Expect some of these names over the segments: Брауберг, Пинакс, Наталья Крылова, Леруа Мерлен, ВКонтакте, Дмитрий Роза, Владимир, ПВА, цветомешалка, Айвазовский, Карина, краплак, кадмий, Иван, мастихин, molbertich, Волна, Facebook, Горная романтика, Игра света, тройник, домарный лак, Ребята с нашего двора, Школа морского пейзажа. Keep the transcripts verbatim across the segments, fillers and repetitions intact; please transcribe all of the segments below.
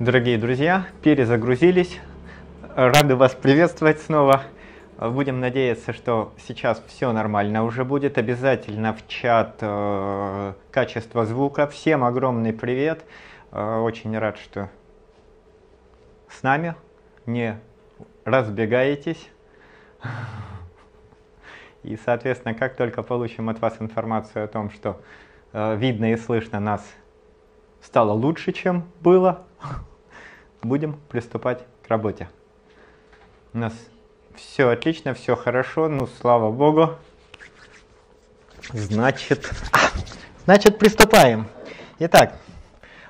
Дорогие друзья, перезагрузились, рады вас приветствовать снова. Будем надеяться, что сейчас все нормально уже будет. Обязательно в чат э, качество звука. Всем огромный привет. Э, очень рад, что с нами. Не разбегаетесь. И, соответственно, как только получим от вас информацию о том, что э, видно и слышно нас стало лучше, чем было, будем приступать к работе. У нас все отлично, все хорошо, ну, слава богу. Значит, значит приступаем. Итак,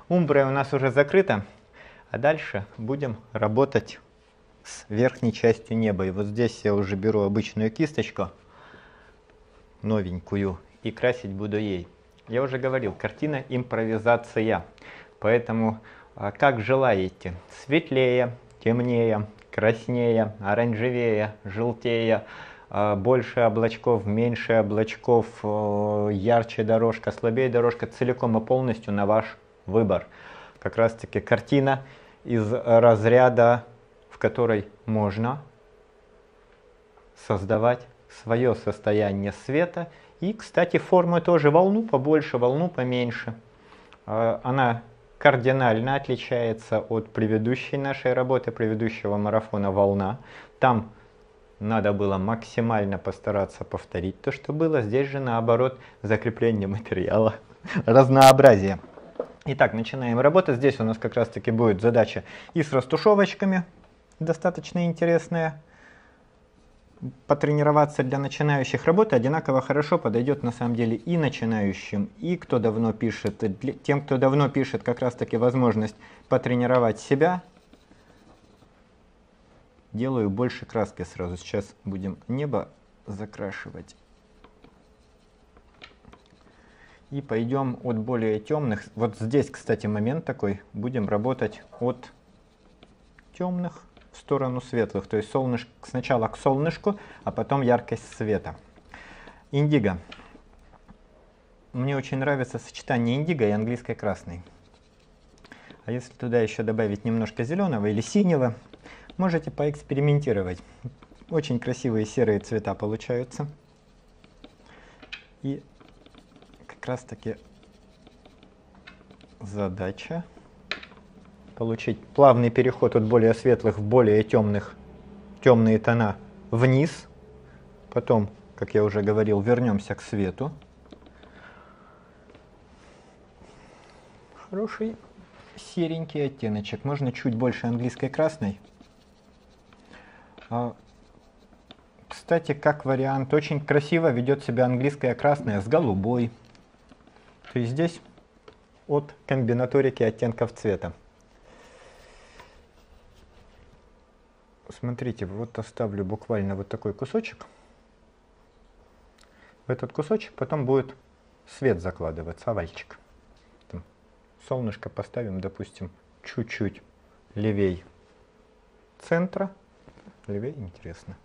умбра у нас уже закрыта, а дальше будем работать с верхней частью неба. И вот здесь я уже беру обычную кисточку, новенькую, и красить буду ей. Я уже говорил, картина импровизация, поэтому как желаете, светлее, темнее, краснее, оранжевее, желтее, больше облачков, меньше облачков, ярче дорожка, слабее дорожка, целиком и полностью на ваш выбор. Как раз таки картина из разряда, в которой можно создавать свое состояние света. И, кстати, формы тоже: волну побольше, волну поменьше. Она кардинально отличается от предыдущей нашей работы, предыдущего марафона «Волна». Там надо было максимально постараться повторить то, что было. Здесь же, наоборот, закрепление материала, разнообразие. Итак, начинаем работу. Здесь у нас как раз-таки будет задача и с растушевочками, достаточно интересная. Потренироваться для начинающих. Работа одинаково хорошо подойдет на самом деле и начинающим, и кто давно пишет. Тем, кто давно пишет, как раз таки возможность потренировать себя. Делаю больше краски сразу. Сейчас будем небо закрашивать. И пойдем от более темных. Вот здесь, кстати, момент такой. Будем работать от темных в сторону светлых, то есть солнышко, сначала к солнышку, а потом яркость света. Индиго. Мне очень нравится сочетание индиго и английской красной. А если туда еще добавить немножко зеленого или синего, можете поэкспериментировать. Очень красивые серые цвета получаются. И как раз таки задача получить плавный переход от более светлых в более темных, темные тона вниз. Потом, как я уже говорил, вернемся к свету. Хороший серенький оттеночек. Можно чуть больше английской красной. Кстати, как вариант, очень красиво ведет себя английская красная с голубой. То есть здесь от комбинаторики оттенков цвета. Смотрите, вот оставлю буквально вот такой кусочек. В этот кусочек потом будет свет закладываться, овальчик. Там солнышко поставим, допустим, чуть-чуть левей центра. Левей, интересно.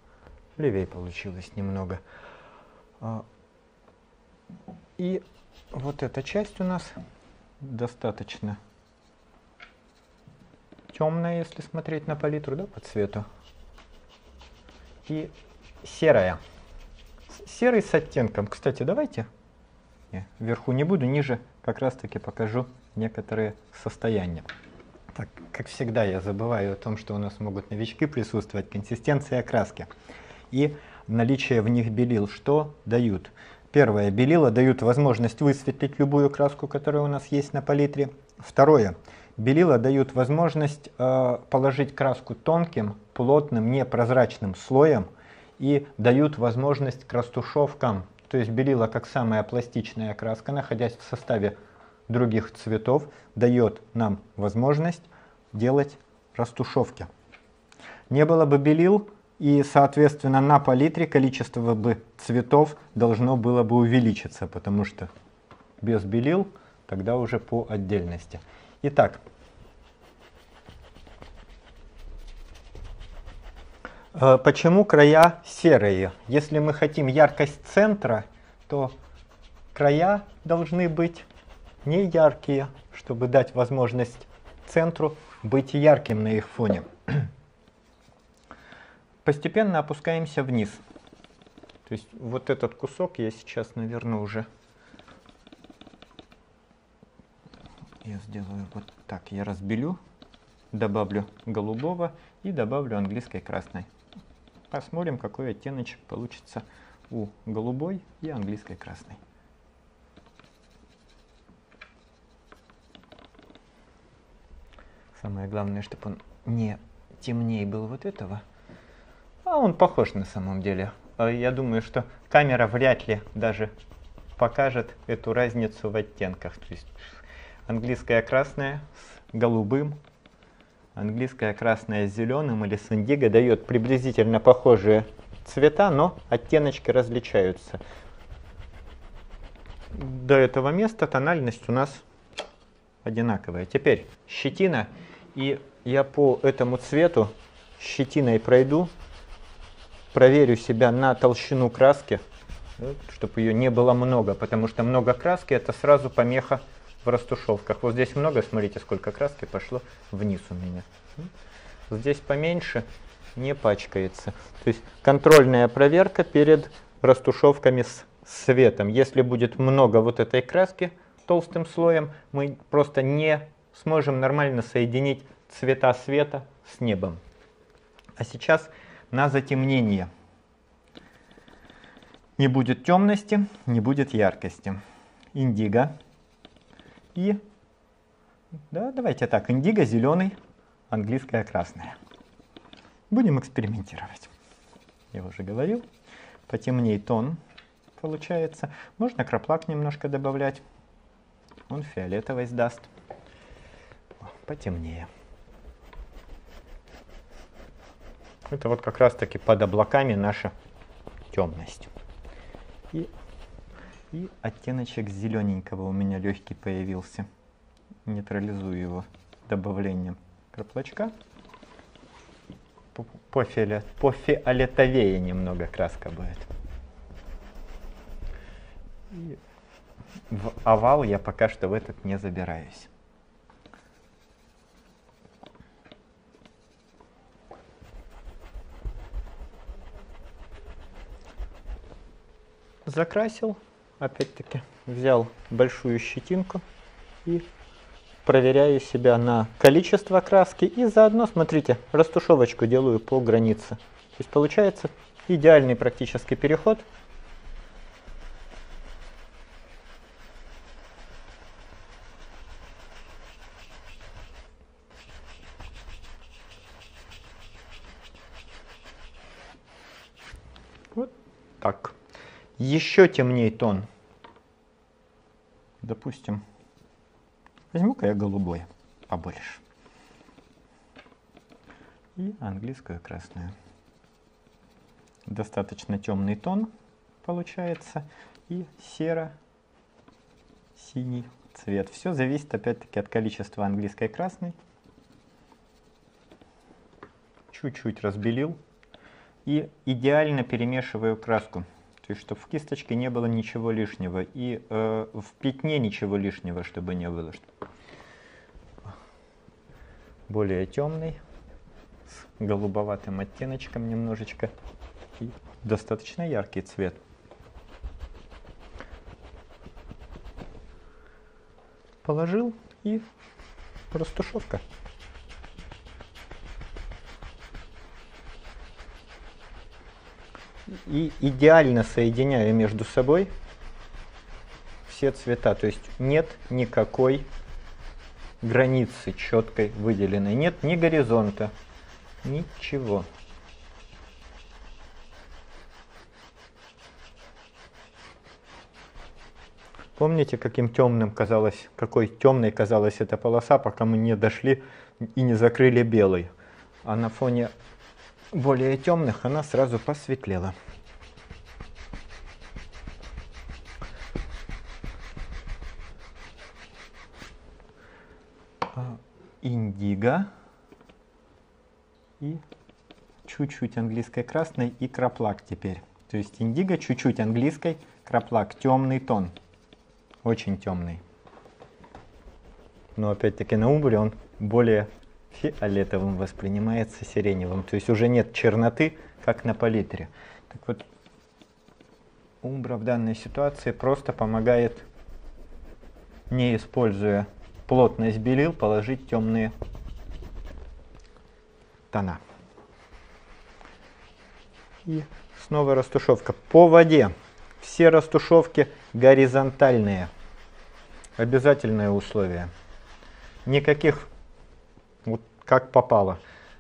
Левей получилось немного. И вот эта часть у нас достаточно темная, если смотреть на палитру, да, по цвету. И серая. Серый с оттенком. Кстати, давайте я вверху не буду, ниже как раз-таки покажу некоторые состояния. Так, как всегда, я забываю о том, что у нас могут новички присутствовать. Консистенция краски и наличие в них белил. Что дают? Первое, белила дают возможность высветлить любую краску, которая у нас есть на палитре. Второе, белила дают возможность э, положить краску тонким, плотным, непрозрачным слоем и дают возможность к растушевкам. То есть белила, как самая пластичная краска, находясь в составе других цветов, дает нам возможность делать растушевки. Не было бы белил, и, соответственно, на палитре количество бы цветов должно было бы увеличиться, потому что без белил тогда уже по отдельности. Итак, почему края серые? Если мы хотим яркость центра, то края должны быть не яркие, чтобы дать возможность центру, быть ярким на их фоне. Постепенно опускаемся вниз. То есть вот этот кусок я сейчас, наверное, уже... Я сделаю вот так. Я разбелю, добавлю голубого и добавлю английской красной. Посмотрим, какой оттеночек получится у голубой и английской красной. Самое главное, чтобы он не темнее был вот этого. А он похож на самом деле. Я думаю, что камера вряд ли даже покажет эту разницу в оттенках. То есть английская красная с голубым, английская красная с зеленым или с индиго дает приблизительно похожие цвета, но оттеночки различаются. До этого места тональность у нас одинаковая. Теперь щетина, и я по этому цвету щетиной пройду, проверю себя на толщину краски, чтобы ее не было много, потому что много краски — это сразу помеха в растушевках. Вот здесь много, смотрите, сколько краски пошло вниз у меня. Здесь поменьше, не пачкается. То есть контрольная проверка перед растушевками с светом. Если будет много вот этой краски толстым слоем, мы просто не сможем нормально соединить цвета света с небом. А сейчас на затемнение. Не будет темности, не будет яркости. Индиго. И, да, давайте так, индиго зеленый, английская красная. Будем экспериментировать. Я уже говорил, потемней тон получается. Можно краплак немножко добавлять, он фиолетовый сдаст. Потемнее. Это вот как раз таки под облаками наша темность. И, и оттеночек зелененького у меня легкий появился. Нейтрализую его добавлением краплачка. По, по, фиолет, по фиолетовее немного краска будет. И в овал я пока что в этот не забираюсь. Закрасил, опять-таки взял большую щетинку и проверяю себя на количество краски. И заодно, смотрите, растушевочку делаю по границе. То есть получается идеальный практически переход. Вот так. Еще темней тон. Допустим, возьму-ка я голубой побольше. И английскую красную. Достаточно темный тон получается. И серо-синий цвет. Все зависит опять-таки от количества английской красной. Чуть-чуть разбелил. И идеально перемешиваю краску. То есть, чтобы в кисточке не было ничего лишнего. И э, в пятне ничего лишнего, чтобы не было. Более темный, с голубоватым оттеночком немножечко. И достаточно яркий цвет. Положил, и растушевка. И идеально соединяю между собой все цвета. То есть нет никакой границы четкой выделенной. Нет ни горизонта, ничего. Помните, каким темным казалось, какой темной казалась эта полоса, пока мы не дошли и не закрыли белый. А на фоне более темных она сразу посветлела. Индиго и чуть-чуть английской красной и краплак теперь. То есть индиго, чуть-чуть английской, краплак, темный тон, очень темный. Но опять-таки на умбре он более фиолетовым воспринимается, сиреневым. То есть уже нет черноты, как на палитре. Так вот, умбра в данной ситуации просто помогает, не используя плотность белил, положить темные тона. И снова растушевка. По воде все растушевки горизонтальные. Обязательное условие. Никаких вот как попало.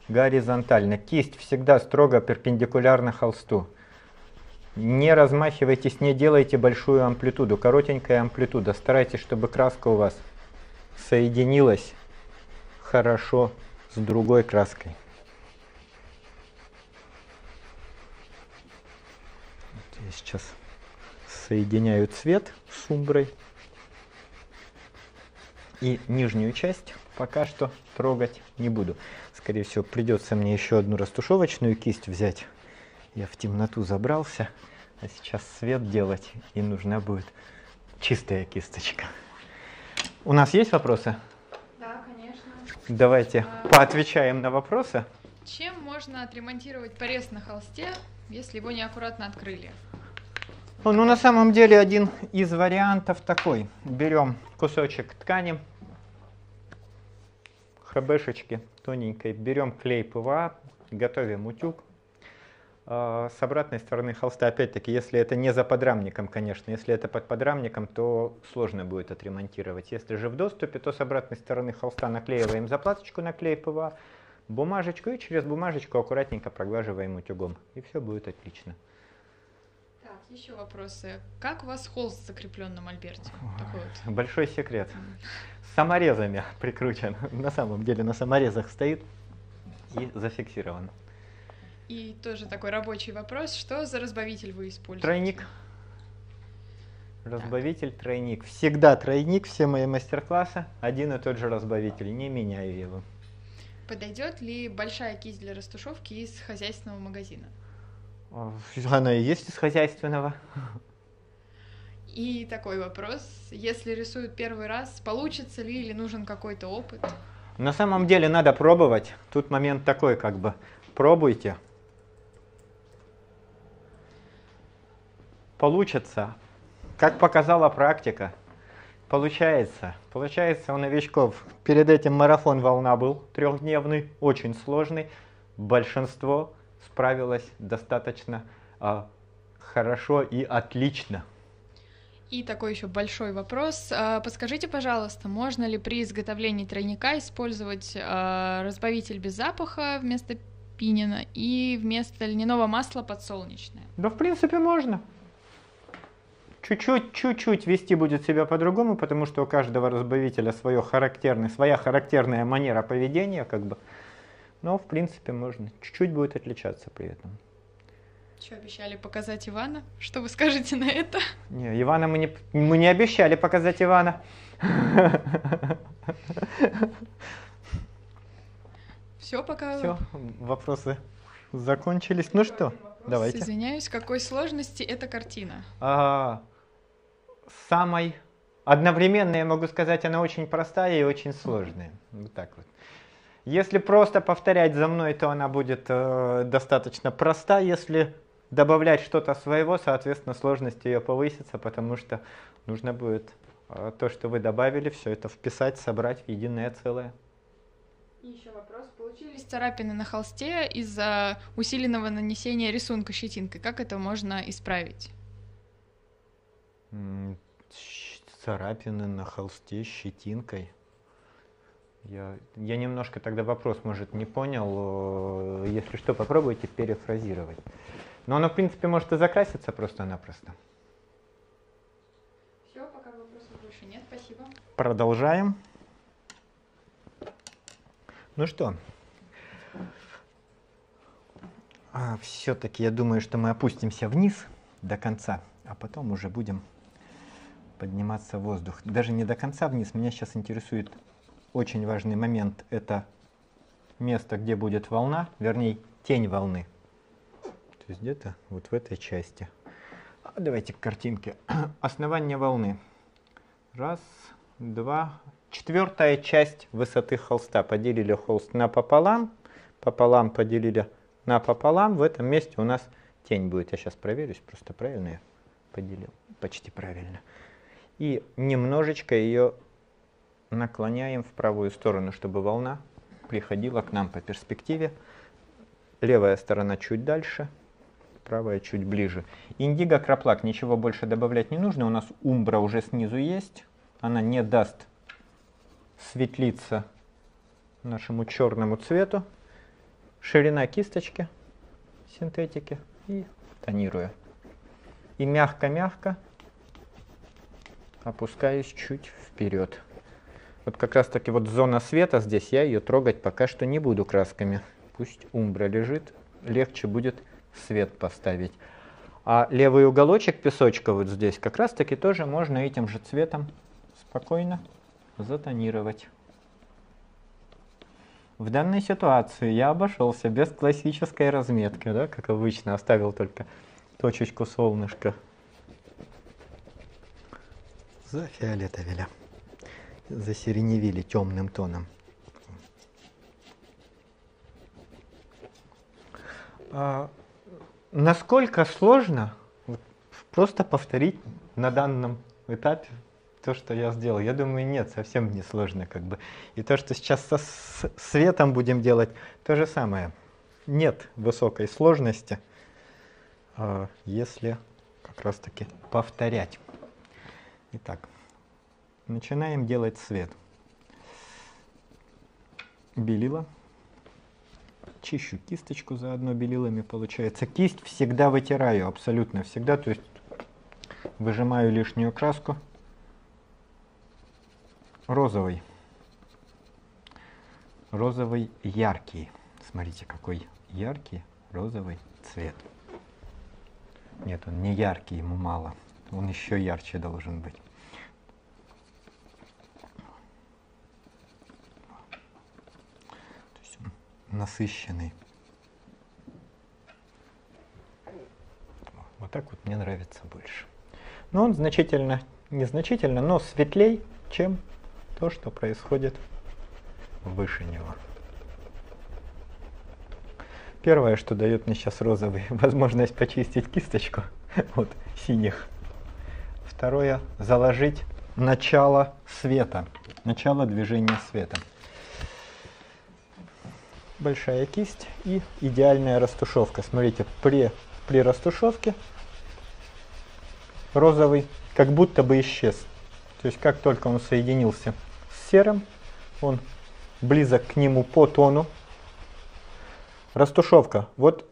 Горизонтально. Кисть всегда строго перпендикулярна холсту. Не размахивайтесь, не делайте большую амплитуду. Коротенькая амплитуда. Старайтесь, чтобы краска у вас соединилась хорошо с другой краской. Я сейчас соединяю цвет с умброй. И нижнюю часть пока что трогать не буду. Скорее всего, придется мне еще одну растушевочную кисть взять. Я в темноту забрался, а сейчас свет делать, и нужна будет чистая кисточка. У нас есть вопросы? Да, конечно. Давайте а... поотвечаем на вопросы. Чем можно отремонтировать порез на холсте, если его неаккуратно открыли? Ну, на самом деле, один из вариантов такой. Берем кусочек ткани, храбешечки тоненькой, берем клей ПВА, готовим утюг. С обратной стороны холста, опять-таки, если это не за подрамником, конечно, если это под подрамником, то сложно будет отремонтировать. Если же в доступе, то с обратной стороны холста наклеиваем заплаточку на клей ПВА, бумажечку, и через бумажечку аккуратненько проглаживаем утюгом. И все будет отлично. Еще вопросы. Как у вас холст закреплен на мольберте? Вот. Большой секрет. С саморезами прикручен. На самом деле на саморезах стоит и зафиксирован. И тоже такой рабочий вопрос. Что за разбавитель вы используете? Тройник. Разбавитель так. Тройник. Всегда тройник. Все мои мастер-классы. Один и тот же разбавитель. Не меняю его. Подойдет ли большая кисть для растушевки из хозяйственного магазина? Она и есть из хозяйственного. И такой вопрос. Если рисуют первый раз, получится ли или нужен какой-то опыт? На самом деле надо пробовать. Тут момент такой, как бы. Пробуйте. Получится. Как показала практика. Получается. Получается у новичков. Перед этим марафон «Волна» был трехдневный, очень сложный. Большинство справилась достаточно а, хорошо и отлично. И такой еще большой вопрос. Подскажите, пожалуйста, можно ли при изготовлении тройника использовать а, разбавитель без запаха вместо пинина и вместо льняного масла подсолнечное? Да, в принципе, можно. Чуть-чуть, чуть-чуть вести будет себя по-другому, потому что у каждого разбавителя свое характерное, своя характерная манера поведения, как бы. Но, в принципе, можно. Чуть-чуть будет отличаться при этом. Что, обещали показать Ивана? Что вы скажете на это? Не, Ивана мы не, мы не обещали показать Ивана. Все, пока. Все, вопросы закончились. Ну что, давайте. Извиняюсь, какой сложности эта картина? Самой одновременно, я могу сказать, она очень простая и очень сложная. Вот так вот. Если просто повторять за мной, то она будет э, достаточно проста. Если добавлять что-то своего, соответственно, сложность ее повысится, потому что нужно будет э, то, что вы добавили, все это вписать, собрать в единое целое. И еще вопрос. Получились царапины на холсте из-за усиленного нанесения рисунка щетинкой. Как это можно исправить? Царапины на холсте щетинкой. Я, я немножко тогда вопрос, может, не понял. Если что, попробуйте перефразировать. Но оно, в принципе, может и закраситься просто-напросто. Все, пока вопросов больше нет, спасибо. Продолжаем. Ну что, а, все-таки я думаю, что мы опустимся вниз до конца, а потом уже будем подниматься в воздух. Даже не до конца вниз, меня сейчас интересует... Очень важный момент – это место, где будет волна, вернее, тень волны. То есть где-то вот в этой части. Давайте к картинке. Основание волны. Раз, два четвертая часть высоты холста. Поделили холст напополам, пополам поделили напополам. В этом месте у нас тень будет. Я сейчас проверюсь, просто правильно я поделил. Почти правильно. И немножечко ее наклоняем в правую сторону, чтобы волна приходила к нам по перспективе. Левая сторона чуть дальше, правая чуть ближе. Индиго, краплак, ничего больше добавлять не нужно. У нас умбра уже снизу есть. Она не даст светлиться нашему черному цвету. Ширина кисточки, синтетики, и тонирую. И мягко-мягко опускаюсь чуть вперед. Вот как раз таки вот зона света здесь, я ее трогать пока что не буду красками. Пусть умбра лежит, легче будет свет поставить. А левый уголочек песочка вот здесь как раз таки тоже можно этим же цветом спокойно затонировать. В данной ситуации я обошелся без классической разметки, да, как обычно, оставил только точечку солнышка. Зафиолетовили, засиреневили темным тоном. А насколько сложно просто повторить на данном этапе то, что я сделал? Я думаю, нет, совсем не сложно, как бы. И то, что сейчас со светом будем делать, то же самое. Нет высокой сложности, если как раз таки повторять. Итак, начинаем делать свет. Белила. Чищу кисточку заодно белилами, получается. Кисть всегда вытираю, абсолютно всегда. То есть выжимаю лишнюю краску. Розовый. Розовый яркий. Смотрите, какой яркий розовый цвет. Нет, он не яркий, ему мало. Он еще ярче должен быть. То есть он насыщенный. Вот так вот мне нравится больше. Но он значительно, незначительно, но светлей, чем то, что происходит выше него. Первое, что дает мне сейчас розовый, возможность почистить кисточку от синих. Второе, заложить начало света, начало движения света. Большая кисть и идеальная растушевка. Смотрите, при, при растушевке розовый как будто бы исчез. То есть как только он соединился с серым, он близок к нему по тону. Растушевка. Вот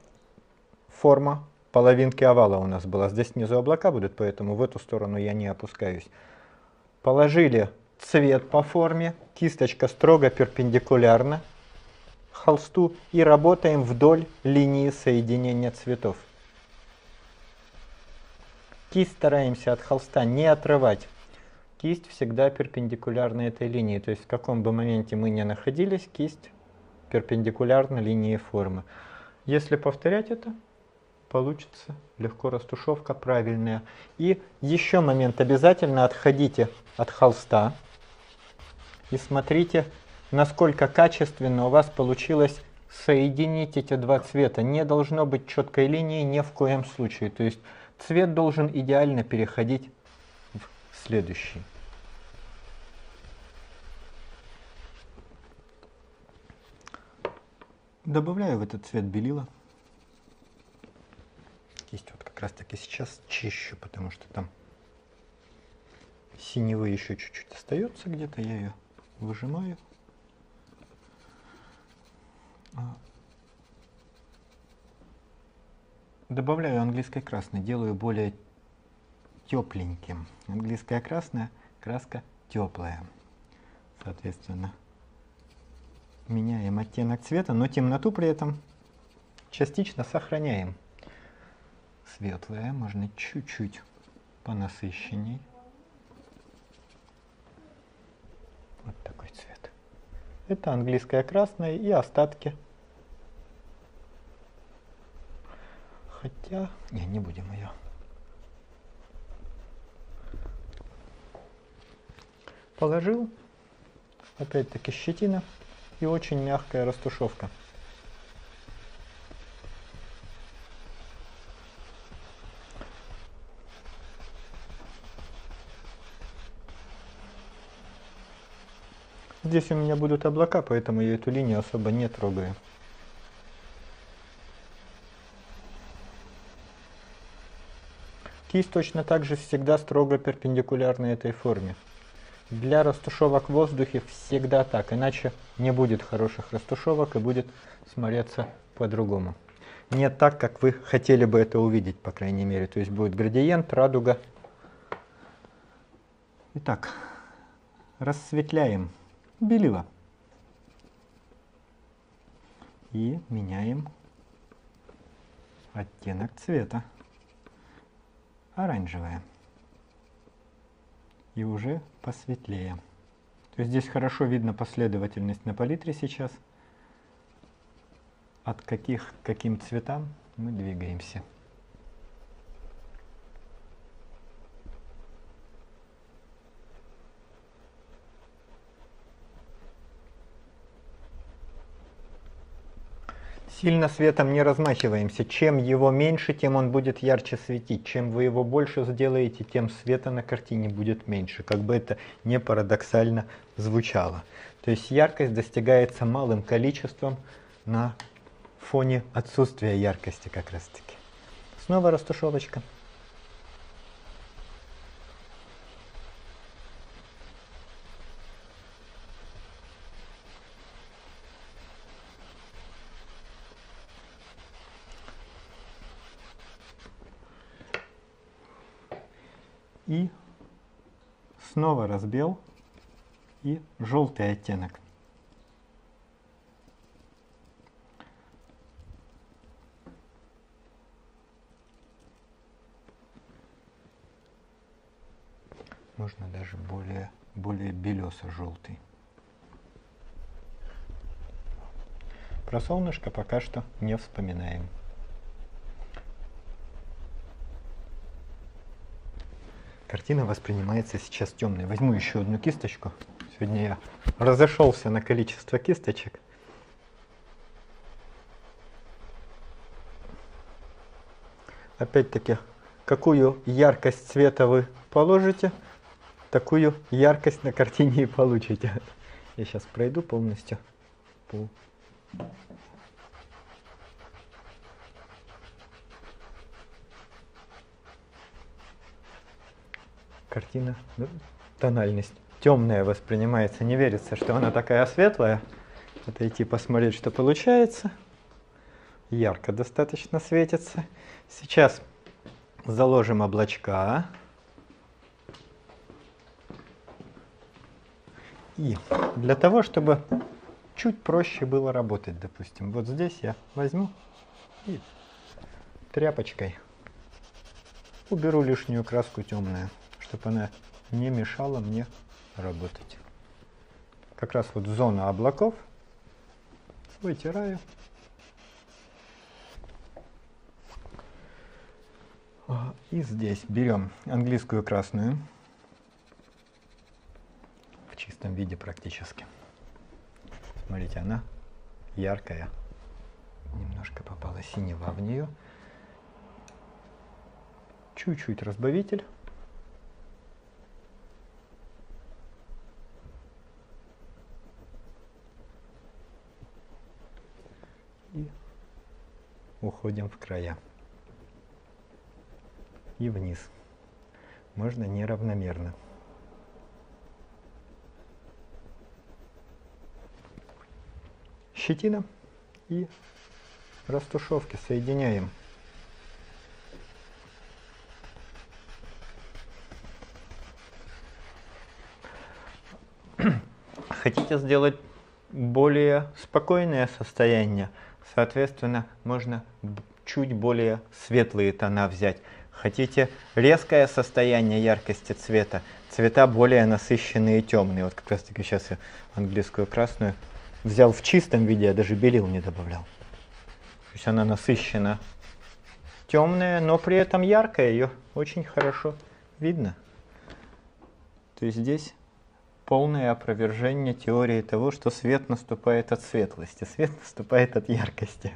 форма половинки овала у нас была. Здесь снизу облака будут, поэтому в эту сторону я не опускаюсь. Положили цвет по форме. Кисточка строго перпендикулярна холсту. И работаем вдоль линии соединения цветов. Кисть стараемся от холста не отрывать. Кисть всегда перпендикулярна этой линии. То есть в каком бы моменте мы ни находились, кисть перпендикулярна линии формы. Если повторять это, получится легко растушевка правильная. И еще момент. Обязательно отходите от холста и смотрите, насколько качественно у вас получилось соединить эти два цвета. Не должно быть четкой линии ни в коем случае. То есть цвет должен идеально переходить в следующий. Добавляю в этот цвет белила. Кисть вот как раз таки сейчас чищу, потому что там синевы еще чуть-чуть остается где-то, я ее выжимаю. Добавляю английской красной, делаю более тепленьким. Английская красная, краска теплая. Соответственно, меняем оттенок цвета, но темноту при этом частично сохраняем. Светлая, можно чуть-чуть понасыщенней. Вот такой цвет. Это английская красная и остатки. Хотя... Не, не будем ее. Положил Опять-таки щетина и очень мягкая растушевка. Здесь у меня будут облака, поэтому я эту линию особо не трогаю. Кисть точно так же всегда строго перпендикулярна этой форме. Для растушевок в воздухе всегда так, иначе не будет хороших растушевок и будет смотреться по-другому. Не так, как вы хотели бы это увидеть, по крайней мере. То есть будет градиент, радуга. Итак, рассветляем белила и меняем оттенок цвета, оранжевое и уже посветлее. То есть здесь хорошо видно последовательность на палитре сейчас, от каких к каким цветам мы двигаемся. Сильно светом не размахиваемся. Чем его меньше, тем он будет ярче светить. Чем вы его больше сделаете, тем света на картине будет меньше. Как бы это не парадоксально звучало. То есть яркость достигается малым количеством на фоне отсутствия яркости как раз таки. Снова растушевочка. И снова разбел и желтый оттенок. Можно даже более, более белесо-желтый. Про солнышко пока что не вспоминаем. Картина воспринимается сейчас темной. Возьму еще одну кисточку. Сегодня я разошелся на количество кисточек. Опять-таки, какую яркость цвета вы положите, такую яркость на картине и получите. Я сейчас пройду полностью по... Картина, да? Тональность темная воспринимается, не верится, что она такая светлая. Отойти посмотреть, что получается. Ярко достаточно светится. Сейчас заложим облачка. И для того, чтобы чуть проще было работать, допустим, вот здесь я возьму и тряпочкой уберу лишнюю краску темную, чтобы она не мешала мне работать. Как раз вот зона облаков. Вытираю. И здесь берем английскую красную. В чистом виде практически. Смотрите, она яркая. Немножко попала синева в нее. Чуть-чуть разбавитель. Уходим в края и вниз. Можно неравномерно. Щетина и растушевки соединяем. Хотите сделать более спокойное состояние? Соответственно, можно чуть более светлые тона взять. Хотите резкое состояние яркости цвета, цвета более насыщенные и темные. Вот как раз таки сейчас я английскую красную взял в чистом виде, я даже белил не добавлял. То есть она насыщена темная, но при этом яркая, ее очень хорошо видно. То есть здесь полное опровержение теории того, что свет наступает от светлости, свет наступает от яркости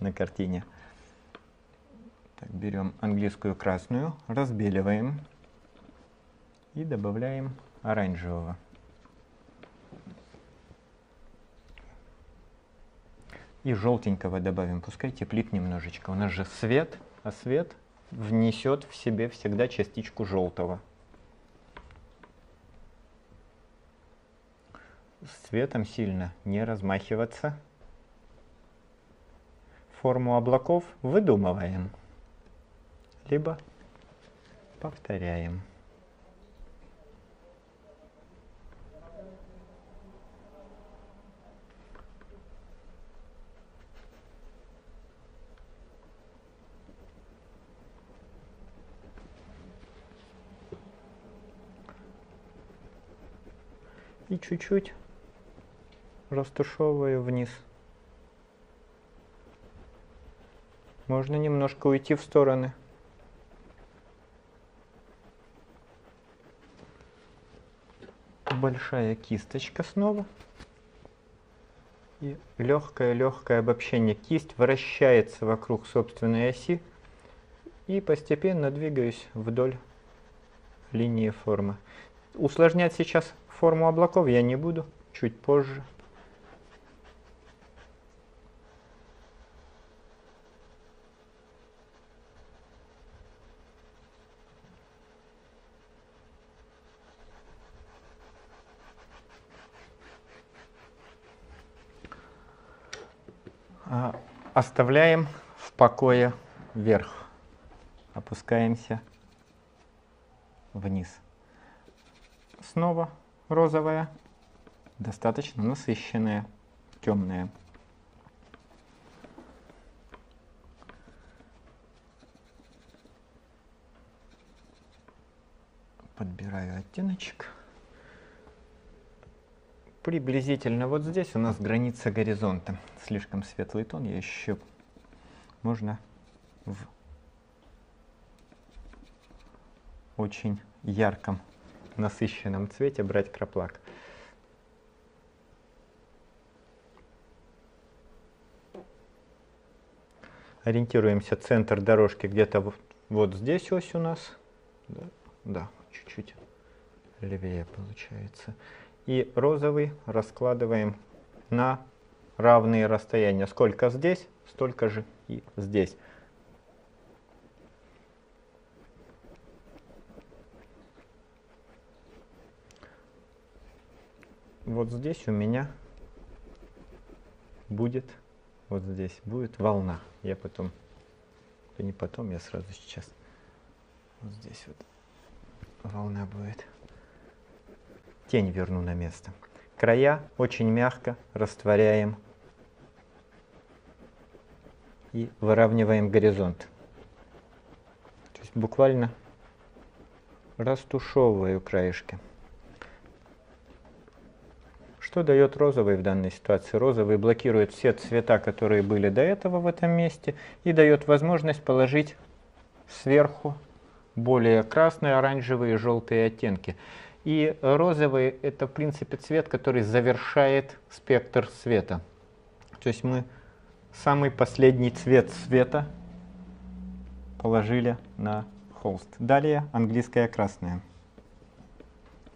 на картине. Так, берем английскую красную, разбеливаем и добавляем оранжевого. И желтенького добавим, пускай теплит немножечко. У нас же свет, а свет внесет в себе всегда частичку желтого. С цветом сильно не размахиваться. Форму облаков выдумываем, либо повторяем. И чуть-чуть растушевываю вниз. Можно немножко уйти в стороны. Большая кисточка снова. И легкое-легкое обобщение. Кисть вращается вокруг собственной оси. И постепенно двигаюсь вдоль линии формы. Усложнять сейчас форму облаков я не буду, чуть позже. Оставляем в покое вверх, опускаемся вниз. Снова розовая, достаточно насыщенная, темная. Подбираю оттеночек. Приблизительно вот здесь у нас граница горизонта. Слишком светлый тон, я еще можно в очень ярком, насыщенном цвете брать краплак. Ориентируемся, центр дорожки где-то вот, вот здесь ось у нас. Да, чуть-чуть левее получается. И розовый раскладываем на равные расстояния. Сколько здесь, столько же и здесь. Вот здесь у меня будет, вот здесь будет волна. Я потом, да не потом, я сразу сейчас. Вот здесь вот волна будет. Тень верну на место. Края очень мягко растворяем и выравниваем горизонт. То есть буквально растушевываю краешки. Что дает розовый в данной ситуации? Розовый блокирует все цвета, которые были до этого в этом месте, и дает возможность положить сверху более красные, оранжевые и желтые оттенки. И розовый – это, в принципе, цвет, который завершает спектр света. То есть мы самый последний цвет света положили на холст. Далее английская красная.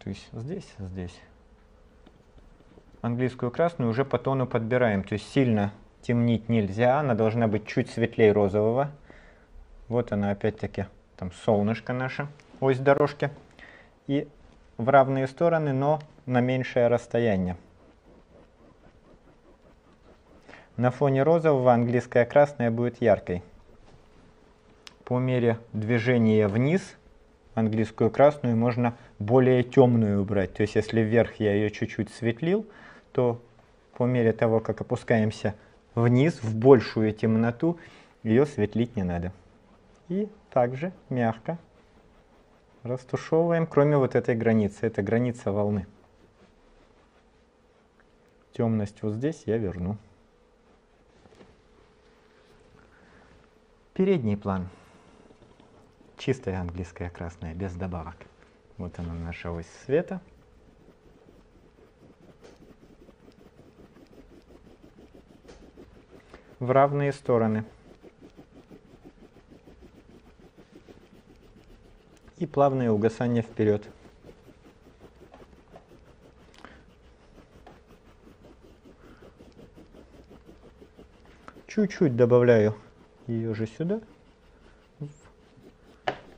То есть здесь, здесь. Английскую красную уже по тону подбираем. То есть сильно темнить нельзя, она должна быть чуть светлее розового. Вот она опять-таки, там солнышко наше, ось дорожки. И в равные стороны, но на меньшее расстояние. На фоне розового английская красная будет яркой. По мере движения вниз английскую красную можно более темную убрать. То есть если вверх я ее чуть-чуть светлил, то по мере того, как опускаемся вниз, в большую темноту, ее светлить не надо. И также мягко растушевываем, кроме вот этой границы. Это граница волны. Темность вот здесь я верну. Передний план. Чистая английская красная, без добавок. Вот она, наша ось света. в равные стороны. И плавное угасание вперед. Чуть-чуть добавляю ее же сюда.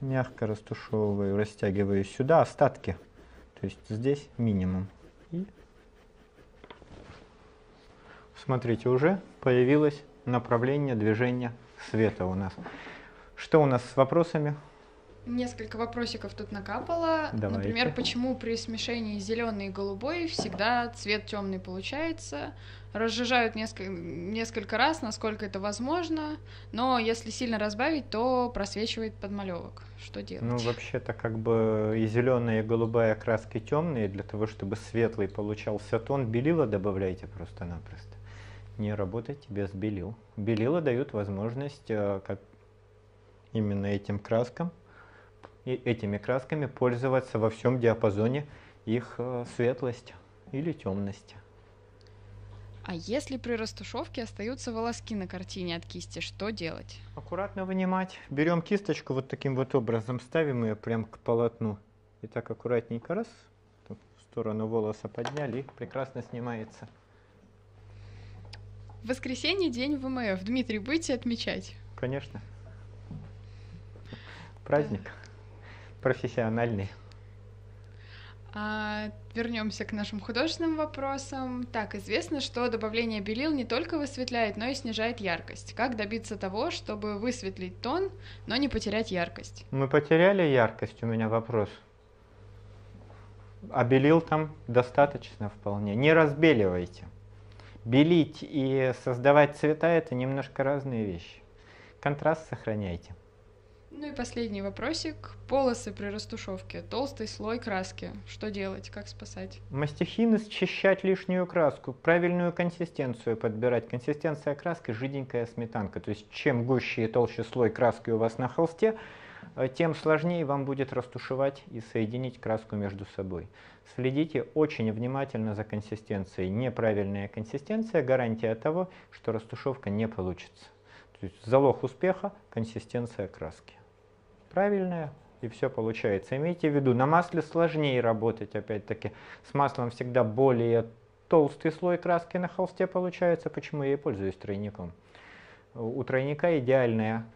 Мягко растушевываю, растягиваю сюда остатки. То есть здесь минимум. И смотрите, уже появилось направление движения света у нас. Что у нас с вопросами? Несколько вопросиков тут накапало. Давайте. Например, почему при смешении зеленый и голубой всегда цвет темный получается? Разжижают несколько, несколько раз, насколько это возможно, но если сильно разбавить, то просвечивает подмалевок. Что делать? Ну, вообще-то, как бы и зеленая, и голубая краски темные, для того, чтобы светлый получался тон, белила добавляйте просто-напросто. Не работайте без белил. Белила дают возможность как именно этим краскам и этими красками пользоваться во всем диапазоне их светлости или темности. А если при растушевке остаются волоски на картине от кисти, что делать? Аккуратно вынимать. Берем кисточку вот таким вот образом, ставим ее прям к полотну. И так аккуратненько раз, в сторону волоса подняли, и прекрасно снимается. В воскресенье день ВМФ. Дмитрий, будете отмечать? Конечно. Праздник профессиональный. А, вернемся к нашим художественным вопросам. Так, известно, что добавление белил не только высветляет, но и снижает яркость. Как добиться того, чтобы высветлить тон, но не потерять яркость? Мы потеряли яркость, у меня вопрос. А белил там достаточно вполне. Не разбеливайте. Белить и создавать цвета — это немножко разные вещи. Контраст сохраняйте. Ну и последний вопросик. Полосы при растушевке, толстый слой краски. Что делать, как спасать? Мастихин — счищать лишнюю краску, правильную консистенцию подбирать. Консистенция краски — жиденькая сметанка. То есть чем гуще и толще слой краски у вас на холсте, тем сложнее вам будет растушевать и соединить краску между собой. Следите очень внимательно за консистенцией. Неправильная консистенция — гарантия того, что растушевка не получится. То есть залог успеха — консистенция краски. Правильное, и все получается. Имейте в виду, на масле сложнее работать, опять-таки. С маслом всегда более толстый слой краски на холсте получается, почему я и пользуюсь тройником. У тройника идеальное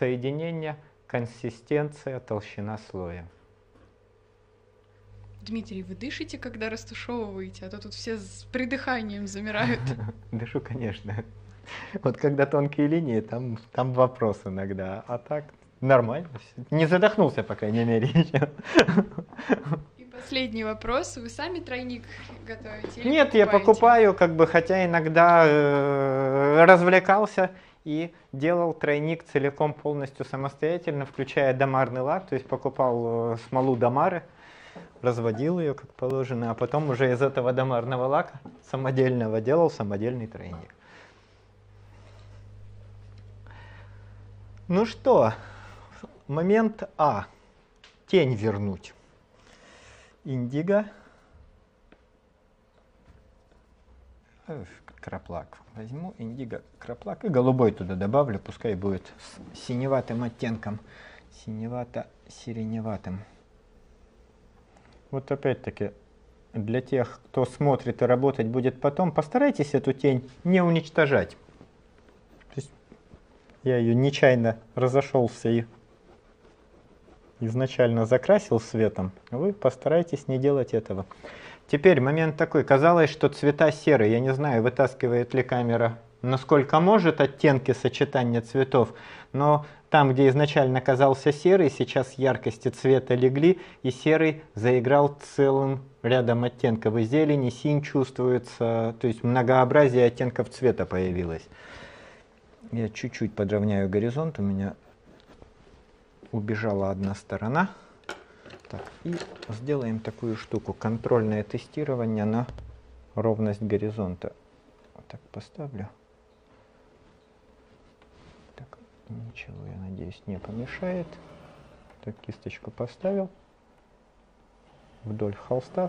соединение, консистенция, толщина слоя. Дмитрий, вы дышите, когда растушевываете? А то тут все с придыханием замирают. Дышу, конечно. Вот когда тонкие линии, там, там вопрос иногда, а так... Нормально. Не задохнулся, по крайней мере. И последний вопрос. Вы сами тройник готовите? Нет, я покупаю, как бы, хотя иногда э, развлекался и делал тройник целиком полностью самостоятельно, включая домарный лак, то есть покупал э, смолу домары, разводил ее, как положено, а потом уже из этого домарного лака самодельного делал самодельный тройник. Ну что... Момент А. Тень вернуть. Индиго. Краплак. Возьму индиго, краплак и голубой туда добавлю. Пускай будет с синеватым оттенком. Синевато-сиреневатым. Вот опять-таки, для тех, кто смотрит и работать будет потом, постарайтесь эту тень не уничтожать. То есть я ее нечаянно разошелся и... изначально закрасил светом, вы постарайтесь не делать этого. Теперь момент такой. Казалось, что цвета серые. Я не знаю, вытаскивает ли камера, насколько может, оттенки сочетания цветов, но там, где изначально казался серый, сейчас яркости цвета легли, и серый заиграл целым рядом оттенков. И зелень, и синь чувствуется, то есть многообразие оттенков цвета появилось. Я чуть-чуть подровняю горизонт, у меня... убежала одна сторона. Так, и сделаем такую штуку. Контрольное тестирование на ровность горизонта. Вот так поставлю. Так, ничего, я надеюсь, не помешает. Так, кисточку поставил. Вдоль холста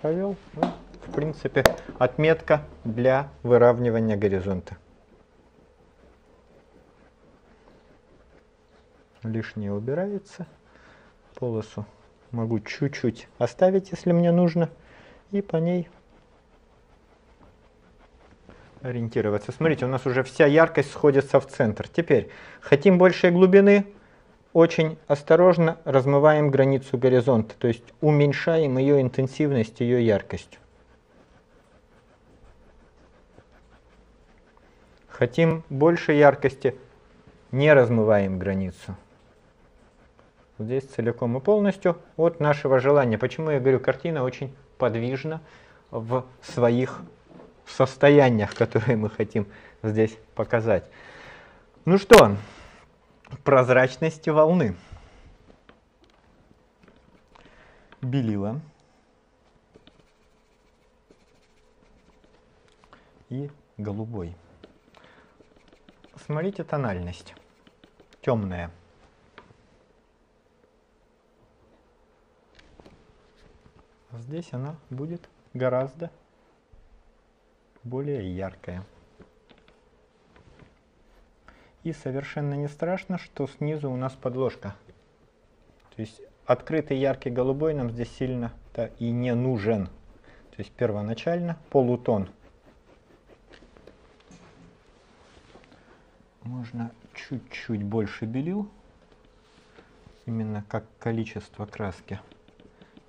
провел. Ну, в принципе, отметка для выравнивания горизонта. лишнее убирается. Полосу могу чуть-чуть оставить, если мне нужно, и по ней ориентироваться. Смотрите, у нас уже вся яркость сходится в центр. Теперь хотим большей глубины, очень осторожно размываем границу горизонта, то есть уменьшаем ее интенсивность, ее яркость. Хотим больше яркости, не размываем границу. Здесь целиком и полностью от нашего желания. Почему я говорю, картина очень подвижна в своих состояниях, которые мы хотим здесь показать. Ну что, прозрачность волны. Белила. И голубой. Смотрите тональность. Темная. Здесь она будет гораздо более яркая. И совершенно не страшно, что снизу у нас подложка. То есть открытый яркий голубой нам здесь сильно-то и не нужен. То есть первоначально полутон. Можно чуть-чуть больше белил, именно как количество краски.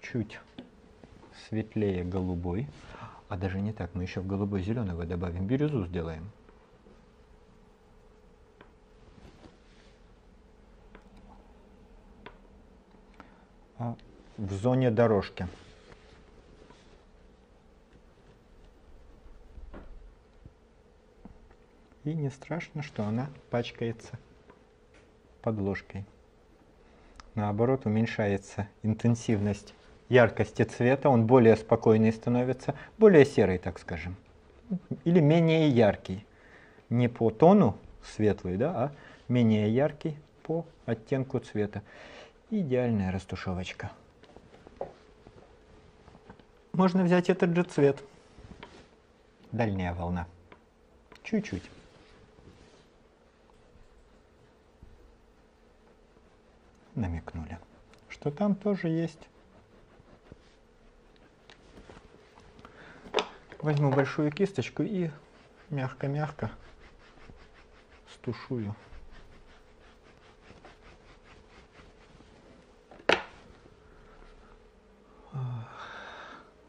Чуть светлее голубой, а даже не так, мы еще в голубой-зеленого добавим, бирюзу сделаем. В зоне дорожки. И не страшно, что она пачкается подложкой. Наоборот, уменьшается интенсивность яркости цвета, он более спокойный становится, более серый, так скажем, или менее яркий, не по тону светлый, да, а менее яркий по оттенку цвета. Идеальная растушевочка. Можно взять этот же цвет, дальняя волна, чуть-чуть. Намекнули, что там тоже есть. Возьму большую кисточку и мягко-мягко стушую.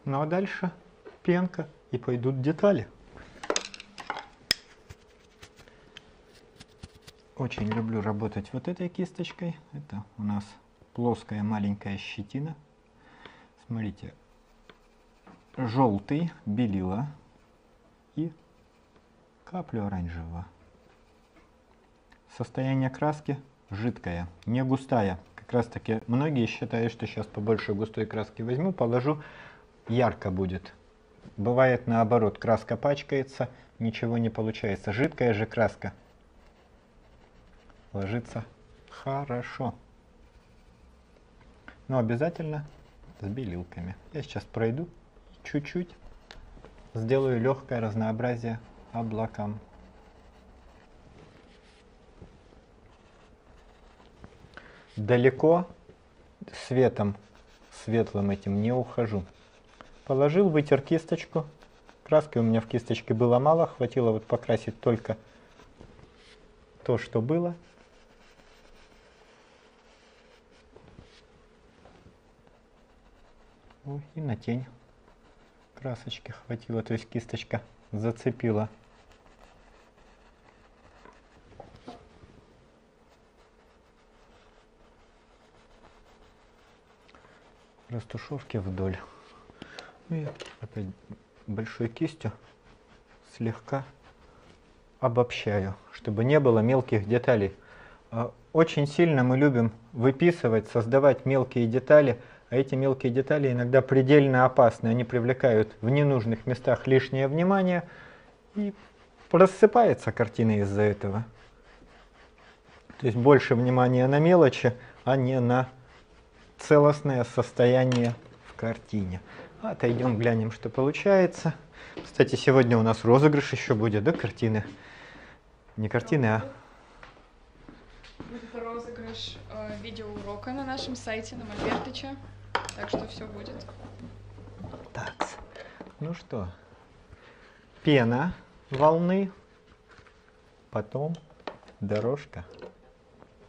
Ну а дальше пенка, и пойдут детали. Очень люблю работать вот этой кисточкой. Это у нас плоская маленькая щетина. Смотрите. Желтый, белила и каплю оранжевого. Состояние краски жидкое, не густая. Как раз таки многие считают, что сейчас побольше густой краски возьму, положу, ярко будет. Бывает наоборот, краска пачкается, ничего не получается. Жидкая же краска ложится хорошо. Но обязательно с белилками. Я сейчас пройду. Чуть-чуть сделаю легкое разнообразие облакам. Далеко светом, светлым этим не ухожу. Положил, вытер кисточку. Краски у меня в кисточке было мало, хватило вот покрасить только то, что было. И на тень красочки хватило, то есть кисточка зацепила. Растушевки вдоль. И опять большой кистью слегка обобщаю, чтобы не было мелких деталей. Очень сильно мы любим выписывать, создавать мелкие детали. А эти мелкие детали иногда предельно опасны. Они привлекают в ненужных местах лишнее внимание. И рассыпается картина из-за этого. То есть больше внимания на мелочи, а не на целостное состояние в картине. Отойдем, глянем, что получается. Кстати, сегодня у нас розыгрыш еще будет, да, картины? Не картины, а будет розыгрыш э, видеоурока на нашем сайте, на molbertich точка ру. Так что все будет. Так, ну что, пена волны, потом дорожка,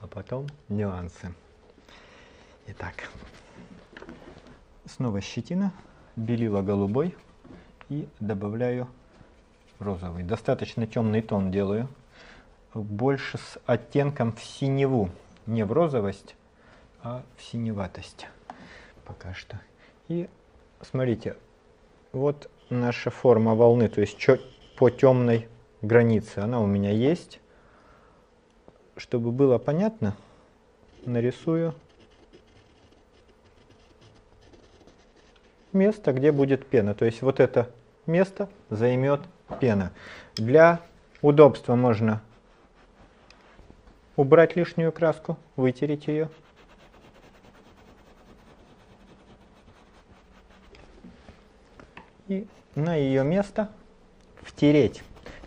а потом нюансы. Итак, снова щетина, белила голубой и добавляю розовый. Достаточно темный тон делаю, больше с оттенком в синеву, не в розовость, а в синеватость пока что. И смотрите, вот наша форма волны, то есть по темной границе, она у меня есть. Чтобы было понятно, нарисую место, где будет пена. То есть вот это место займет пена. Для удобства можно убрать лишнюю краску, вытереть ее. И на ее место втереть.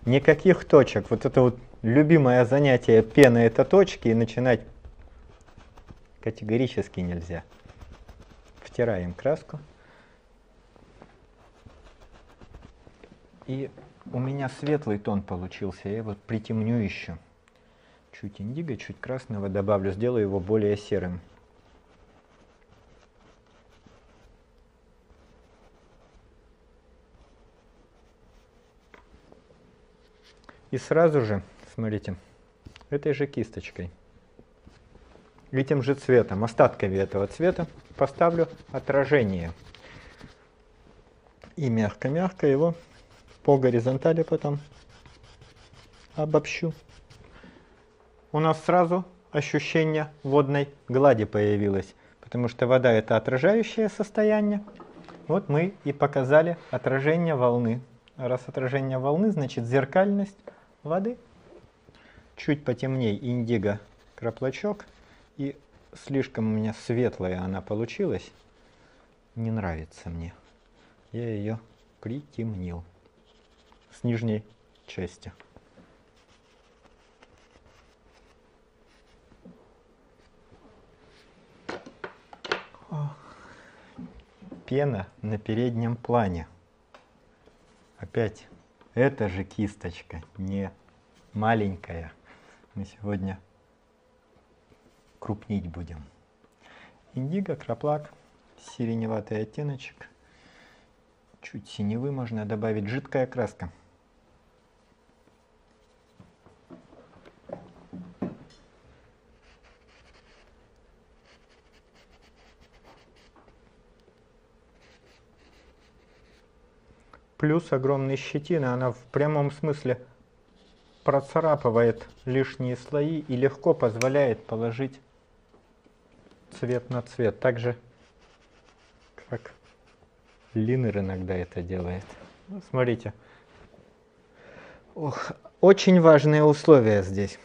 Никаких точек. Вот это вот любимое занятие пены — это точки, и начинать категорически нельзя. Втираем краску. И у меня светлый тон получился, я его притемню еще. Чуть индиго, чуть красного добавлю, сделаю его более серым. И сразу же, смотрите, этой же кисточкой и тем же цветом, остатками этого цвета поставлю отражение. И мягко-мягко его по горизонтали потом обобщу. У нас сразу ощущение водной глади появилось, потому что вода — это отражающее состояние. Вот мы и показали отражение волны. Раз отражение волны, значит зеркальность воды. Чуть потемней индиго краплачок. И слишком у меня светлая она получилась. Не нравится мне. Я ее притемнил с нижней части. Пена на переднем плане. Опять эта же кисточка, не маленькая. Мы сегодня крупнить будем. Индиго, краплак, сиреневатый оттеночек. Чуть синевы можно добавить, жидкая краска. Плюс огромная щетина, она в прямом смысле процарапывает лишние слои и легко позволяет положить цвет на цвет. Так же, как линер иногда это делает. Ну, смотрите. Ох, очень важные условия здесь.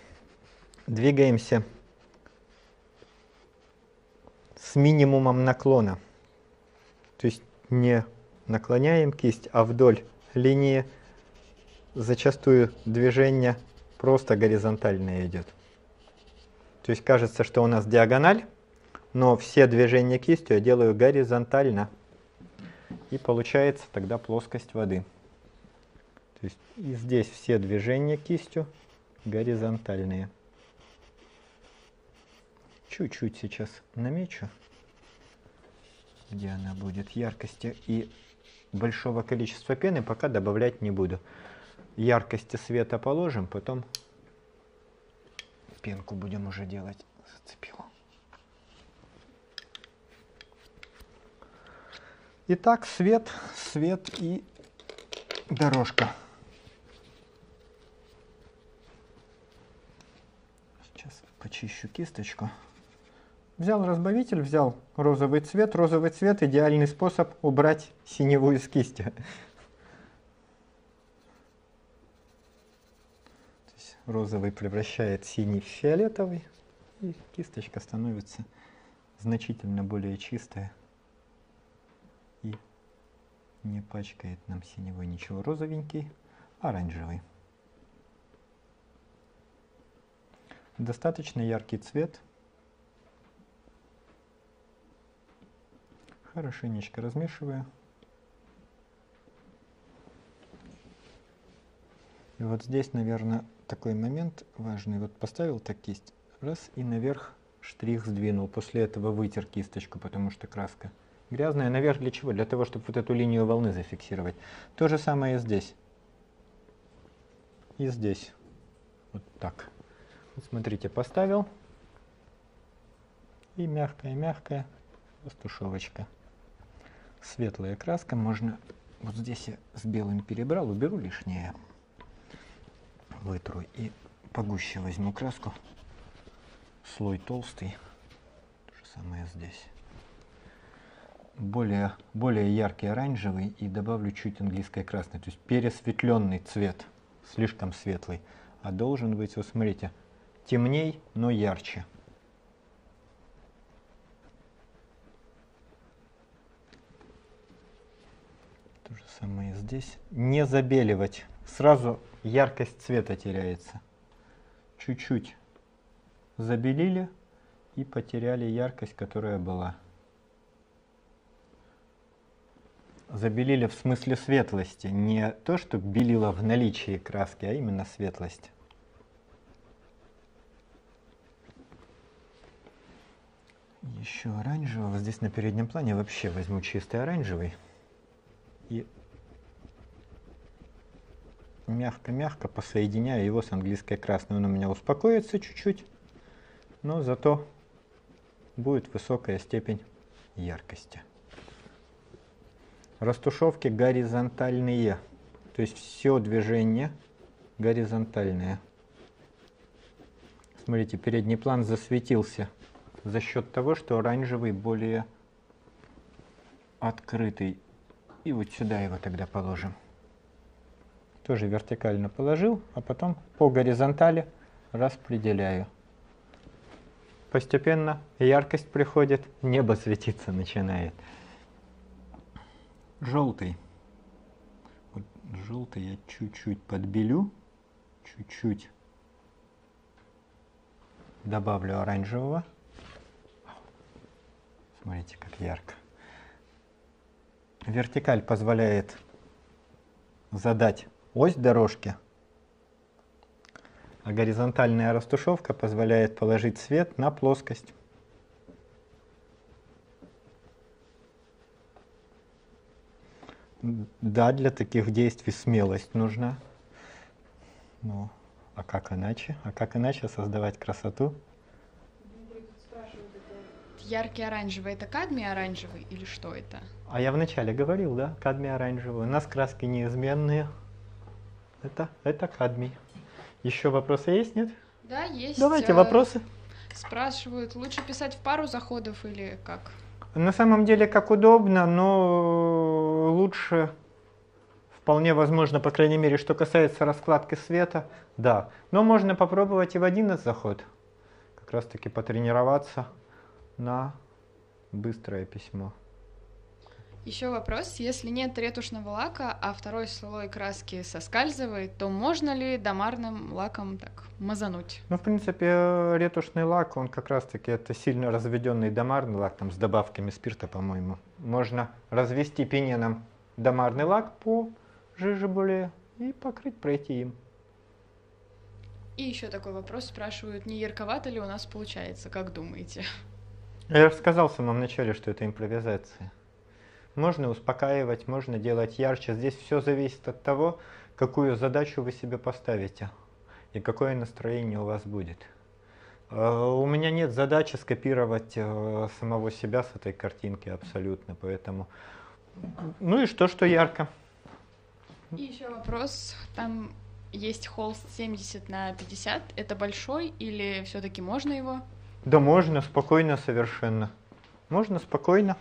Двигаемся с минимумом наклона. То есть не наклоняем кисть, а вдоль линии. Зачастую движение просто горизонтальное идет. То есть кажется, что у нас диагональ, но все движения кистью я делаю горизонтально. И получается тогда плоскость воды. То есть и здесь все движения кистью горизонтальные. Чуть-чуть сейчас намечу, где она будет. Яркости и большого количества пены пока добавлять не буду. Яркости света положим, потом пенку будем уже делать. Зацепил. Итак, свет, свет и дорожка. Сейчас почищу кисточку. Взял разбавитель, взял розовый цвет. Розовый цвет — идеальный способ убрать синеву из кисти. Розовый превращает синий в фиолетовый, и кисточка становится значительно более чистая и не пачкает нам синевой ничего. Розовенький, оранжевый. достаточно яркий цвет. Хорошенечко размешиваю. И вот здесь, наверное, такой момент важный. Вот поставил так кисть, раз, и наверх штрих сдвинул. После этого вытер кисточку, потому что краска грязная. Наверх для чего? Для того, чтобы вот эту линию волны зафиксировать. То же самое и здесь. И здесь. Вот так. Вот смотрите, поставил. И мягкая-мягкая растушевочка. Светлая краска. Можно... Вот здесь я с белым перебрал, уберу лишнее. Вытру и погуще возьму краску. Слой толстый. То же самое здесь. Более, более яркий оранжевый и добавлю чуть английской красной. То есть пересветленный цвет. Слишком светлый. А должен быть, вот смотрите, темней, но ярче. То же самое и здесь. Не забеливать. Сразу яркость цвета теряется. Чуть-чуть забелили и потеряли яркость, которая была. Забелили в смысле светлости. Не то, что белило в наличии краски, а именно светлость. Еще оранжевого. Здесь на переднем плане вообще возьму чистый оранжевый. И мягко-мягко посоединяю его с английской красной. Он у меня успокоится чуть-чуть, но зато будет высокая степень яркости. Растушевки горизонтальные, то есть все движение горизонтальное. Смотрите, передний план засветился за счет того, что оранжевый более открытый. И вот сюда его тогда положим. Тоже вертикально положил, а потом по горизонтали распределяю. Постепенно яркость приходит, небо светиться начинает. Желтый. Вот желтый я чуть-чуть подбелю, чуть-чуть добавлю оранжевого. Смотрите, как ярко. Вертикаль позволяет задать ось дорожки, а горизонтальная растушевка позволяет положить свет на плоскость. Да, для таких действий смелость нужна. Ну, а как иначе? А как иначе создавать красоту? Яркий оранжевый — это кадмий оранжевый или что это? А я вначале говорил, да, кадмий оранжевый. У нас краски неизменные. Это, это кадмий. Еще вопросы есть, нет? Да, есть. Давайте вопросы. Спрашивают, лучше писать в пару заходов или как? На самом деле, как удобно, но лучше, вполне возможно, по крайней мере, что касается раскладки света, да. Но можно попробовать и в один заход, как раз-таки потренироваться на быстрое письмо. Еще вопрос. Если нет ретушного лака, а второй слой краски соскальзывает, то можно ли домарным лаком так мазануть? Ну, в принципе, ретушный лак, он как раз-таки это сильно разведенный домарный лак, там с добавками спирта, по-моему. Можно развести пененом домарный лак по жиже более и покрыть, пройти им. И еще такой вопрос. Спрашивают, не ярковато ли у нас получается, как думаете? Я рассказал в самом начале, что это импровизация. Можно успокаивать, можно делать ярче. Здесь все зависит от того, какую задачу вы себе поставите и какое настроение у вас будет. У меня нет задачи скопировать самого себя с этой картинки абсолютно, поэтому... Ну и что, что ярко. И еще вопрос. Там есть холст семьдесят на пятьдесят. Это большой или все-таки можно его? Да можно, спокойно совершенно. Можно спокойно.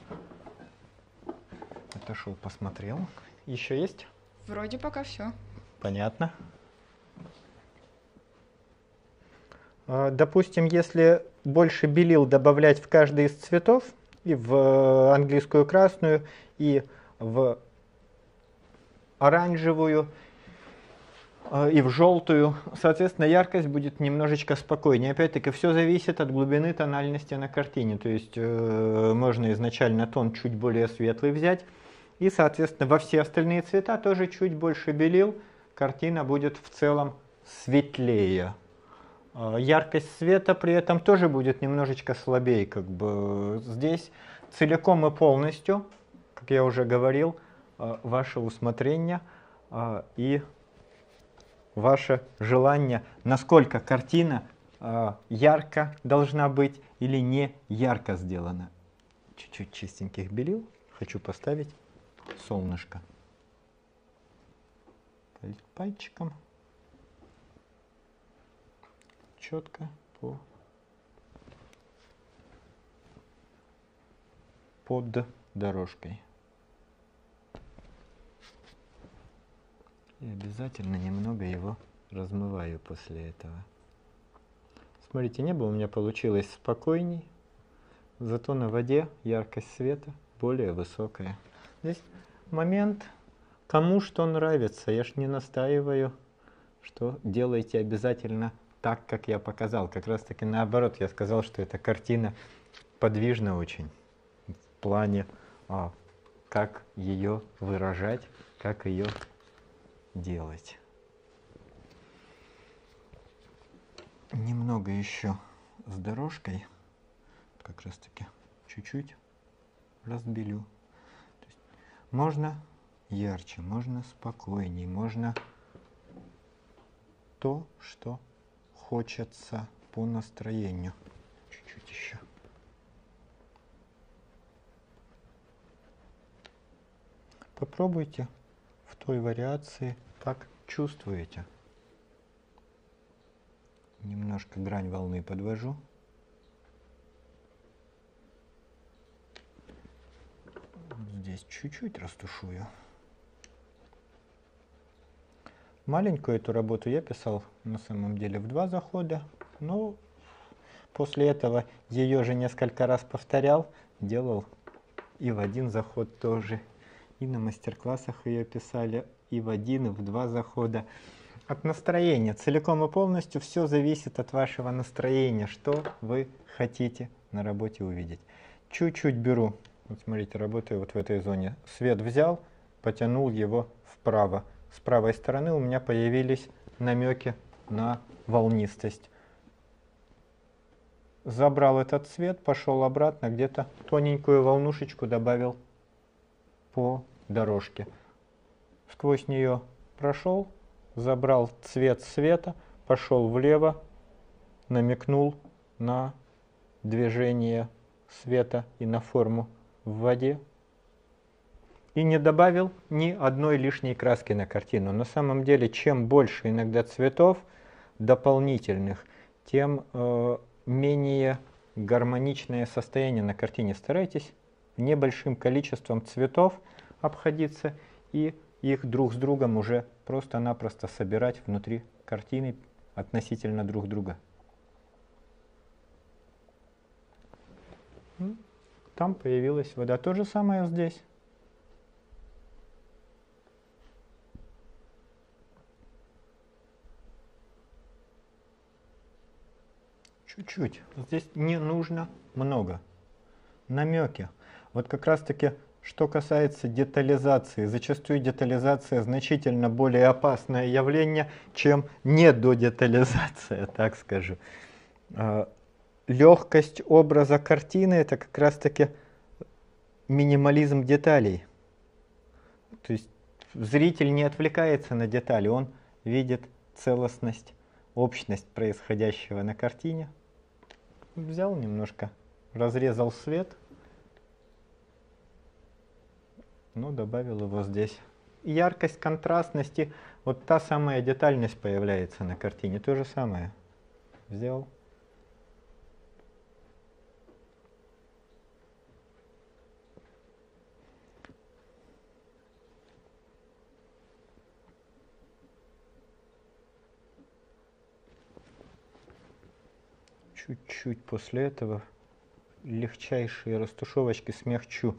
Отошел, посмотрел. Еще есть? Вроде пока все. Понятно. Допустим, если больше белил добавлять в каждый из цветов, и в английскую красную, и в оранжевую, и в желтую, соответственно, яркость будет немножечко спокойнее. Опять-таки, все зависит от глубины тональности на картине. То есть э, можно изначально тон чуть более светлый взять. И, соответственно, во все остальные цвета тоже чуть больше белил. Картина будет в целом светлее. Э, яркость света при этом тоже будет немножечко слабее. Как бы здесь целиком и полностью, как я уже говорил, э, ваше усмотрение э, и... ваше желание, насколько картина э, ярко должна быть или не ярко сделана. Чуть-чуть чистеньких белил. Хочу поставить солнышко. Пальчиком. Четко по... под дорожкой. И обязательно немного его размываю после этого. Смотрите, небо у меня получилось спокойней, зато на воде яркость света более высокая. Здесь момент, кому что нравится. Я ж не настаиваю, что делайте обязательно так, как я показал. Как раз таки наоборот, я сказал, что эта картина подвижна очень в плане, а, как ее выражать, как ее делать. Немного еще с дорожкой, как раз таки чуть-чуть разбелю. То есть можно ярче, можно спокойнее, можно то, что хочется по настроению. Чуть-чуть еще. Попробуйте в той вариации, как чувствуете. Немножко грань волны подвожу. Здесь чуть-чуть растушую. Маленькую эту работу я писал на самом деле в два захода, но после этого ее же несколько раз повторял, делал и в один заход тоже. И на мастер-классах ее писали и в один, и в два захода. От настроения. Целиком и полностью все зависит от вашего настроения, что вы хотите на работе увидеть. Чуть-чуть беру, вот смотрите, работаю вот в этой зоне. Свет взял, потянул его вправо. С правой стороны у меня появились намеки на волнистость. Забрал этот свет, пошел обратно, где-то тоненькую волнушечку добавил по дорожке. Сквозь нее прошел, забрал цвет света, пошел влево, намекнул на движение света и на форму в воде. И не добавил ни одной лишней краски на картину. На самом деле, чем больше иногда цветов дополнительных, тем э, менее гармоничное состояние на картине. Старайтесь небольшим количеством цветов обходиться и их друг с другом уже просто-напросто собирать внутри картины относительно друг друга. Там появилась вода. То же самое здесь. Чуть-чуть. Здесь не нужно много. Намеки. Вот как раз-таки, что касается детализации, зачастую детализация значительно более опасное явление, чем недодетализация, так скажу. Легкость образа картины – это как раз-таки минимализм деталей. То есть зритель не отвлекается на детали, он видит целостность, общность происходящего на картине. Взял немножко, разрезал свет. Но добавил его здесь. Яркость, контрастность и вот та самая детальность появляется на картине. То же самое. Взял. Чуть-чуть после этого легчайшие растушевочки смягчу.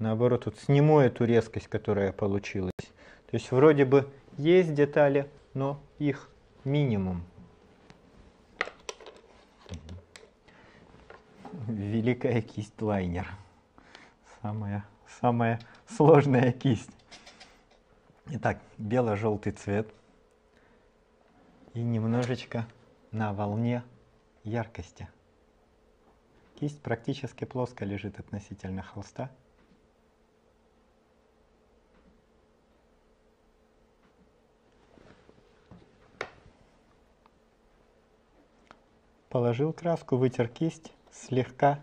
Наоборот, вот сниму эту резкость, которая получилась. То есть вроде бы есть детали, но их минимум. Великая кисть лайнер. Самая, самая сложная кисть. Итак, бело-желтый цвет. И немножечко на волне яркости. Кисть практически плоско лежит относительно холста. Положил краску, вытер кисть, слегка,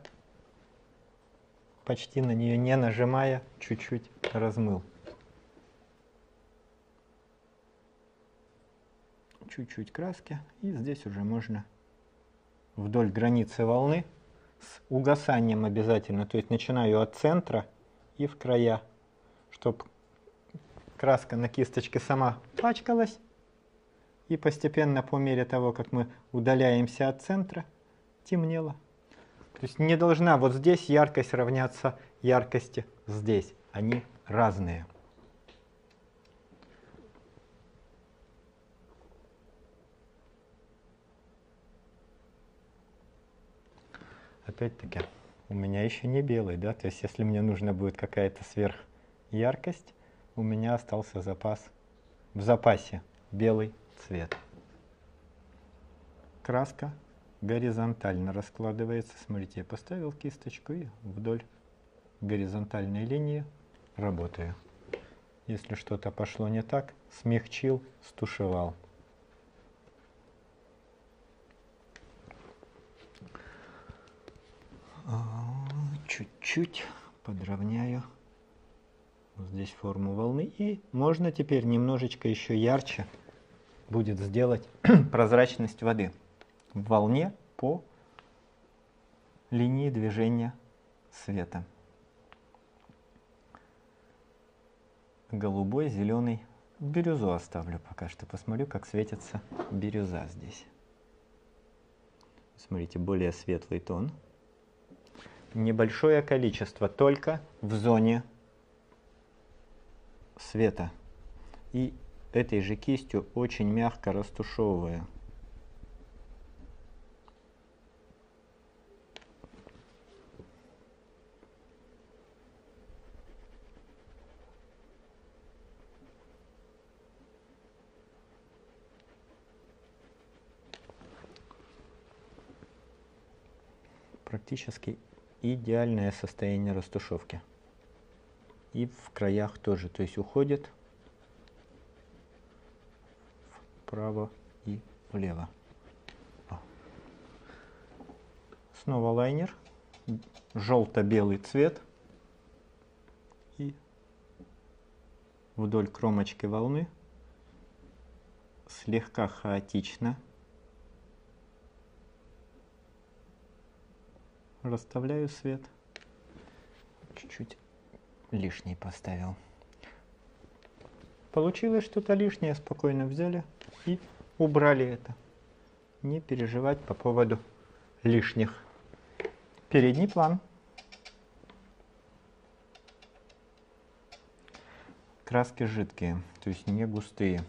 почти на нее не нажимая, чуть-чуть размыл. Чуть-чуть краски, и здесь уже можно вдоль границы волны с угасанием обязательно, то есть начинаю от центра и в края, чтобы краска на кисточке сама пачкалась, и постепенно по мере того, как мы удаляемся от центра, темнело. То есть не должна вот здесь яркость равняться яркости здесь, они разные. Опять-таки, у меня еще не белый, да, то есть если мне нужна будет какая-то сверхяркость, у меня остался запас, в запасе белый цвет. Краска горизонтально раскладывается, смотрите, я поставил кисточку и вдоль горизонтальной линии работаю. Если что-то пошло не так, смягчил, стушевал. Чуть-чуть подровняю здесь форму волны. И можно теперь немножечко еще ярче будет сделать прозрачность воды в волне по линии движения света. Голубой, зеленый. Бирюзу оставлю пока что. Посмотрю, как светится бирюза здесь. Смотрите, более светлый тон. Небольшое количество, только в зоне света. И этой же кистью очень мягко растушевывая. Практически идеальное состояние растушевки. И в краях тоже, то есть уходит вправо и влево. О. Снова лайнер, желто-белый цвет, и вдоль кромочки волны слегка хаотично расставляю свет. Чуть-чуть лишний поставил. Получилось что-то лишнее, спокойно взяли и убрали это. Не переживать по поводу лишних. Передний план. Краски жидкие, то есть не густые.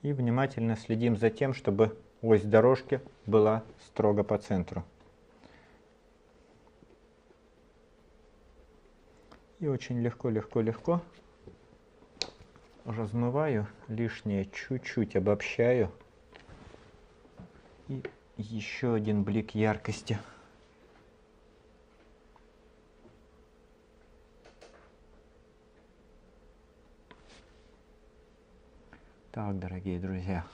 И внимательно следим за тем, чтобы ось дорожки была строго по центру. И очень легко-легко-легко размываю, лишнее чуть-чуть обобщаю. И еще один блик яркости. Так, дорогие друзья,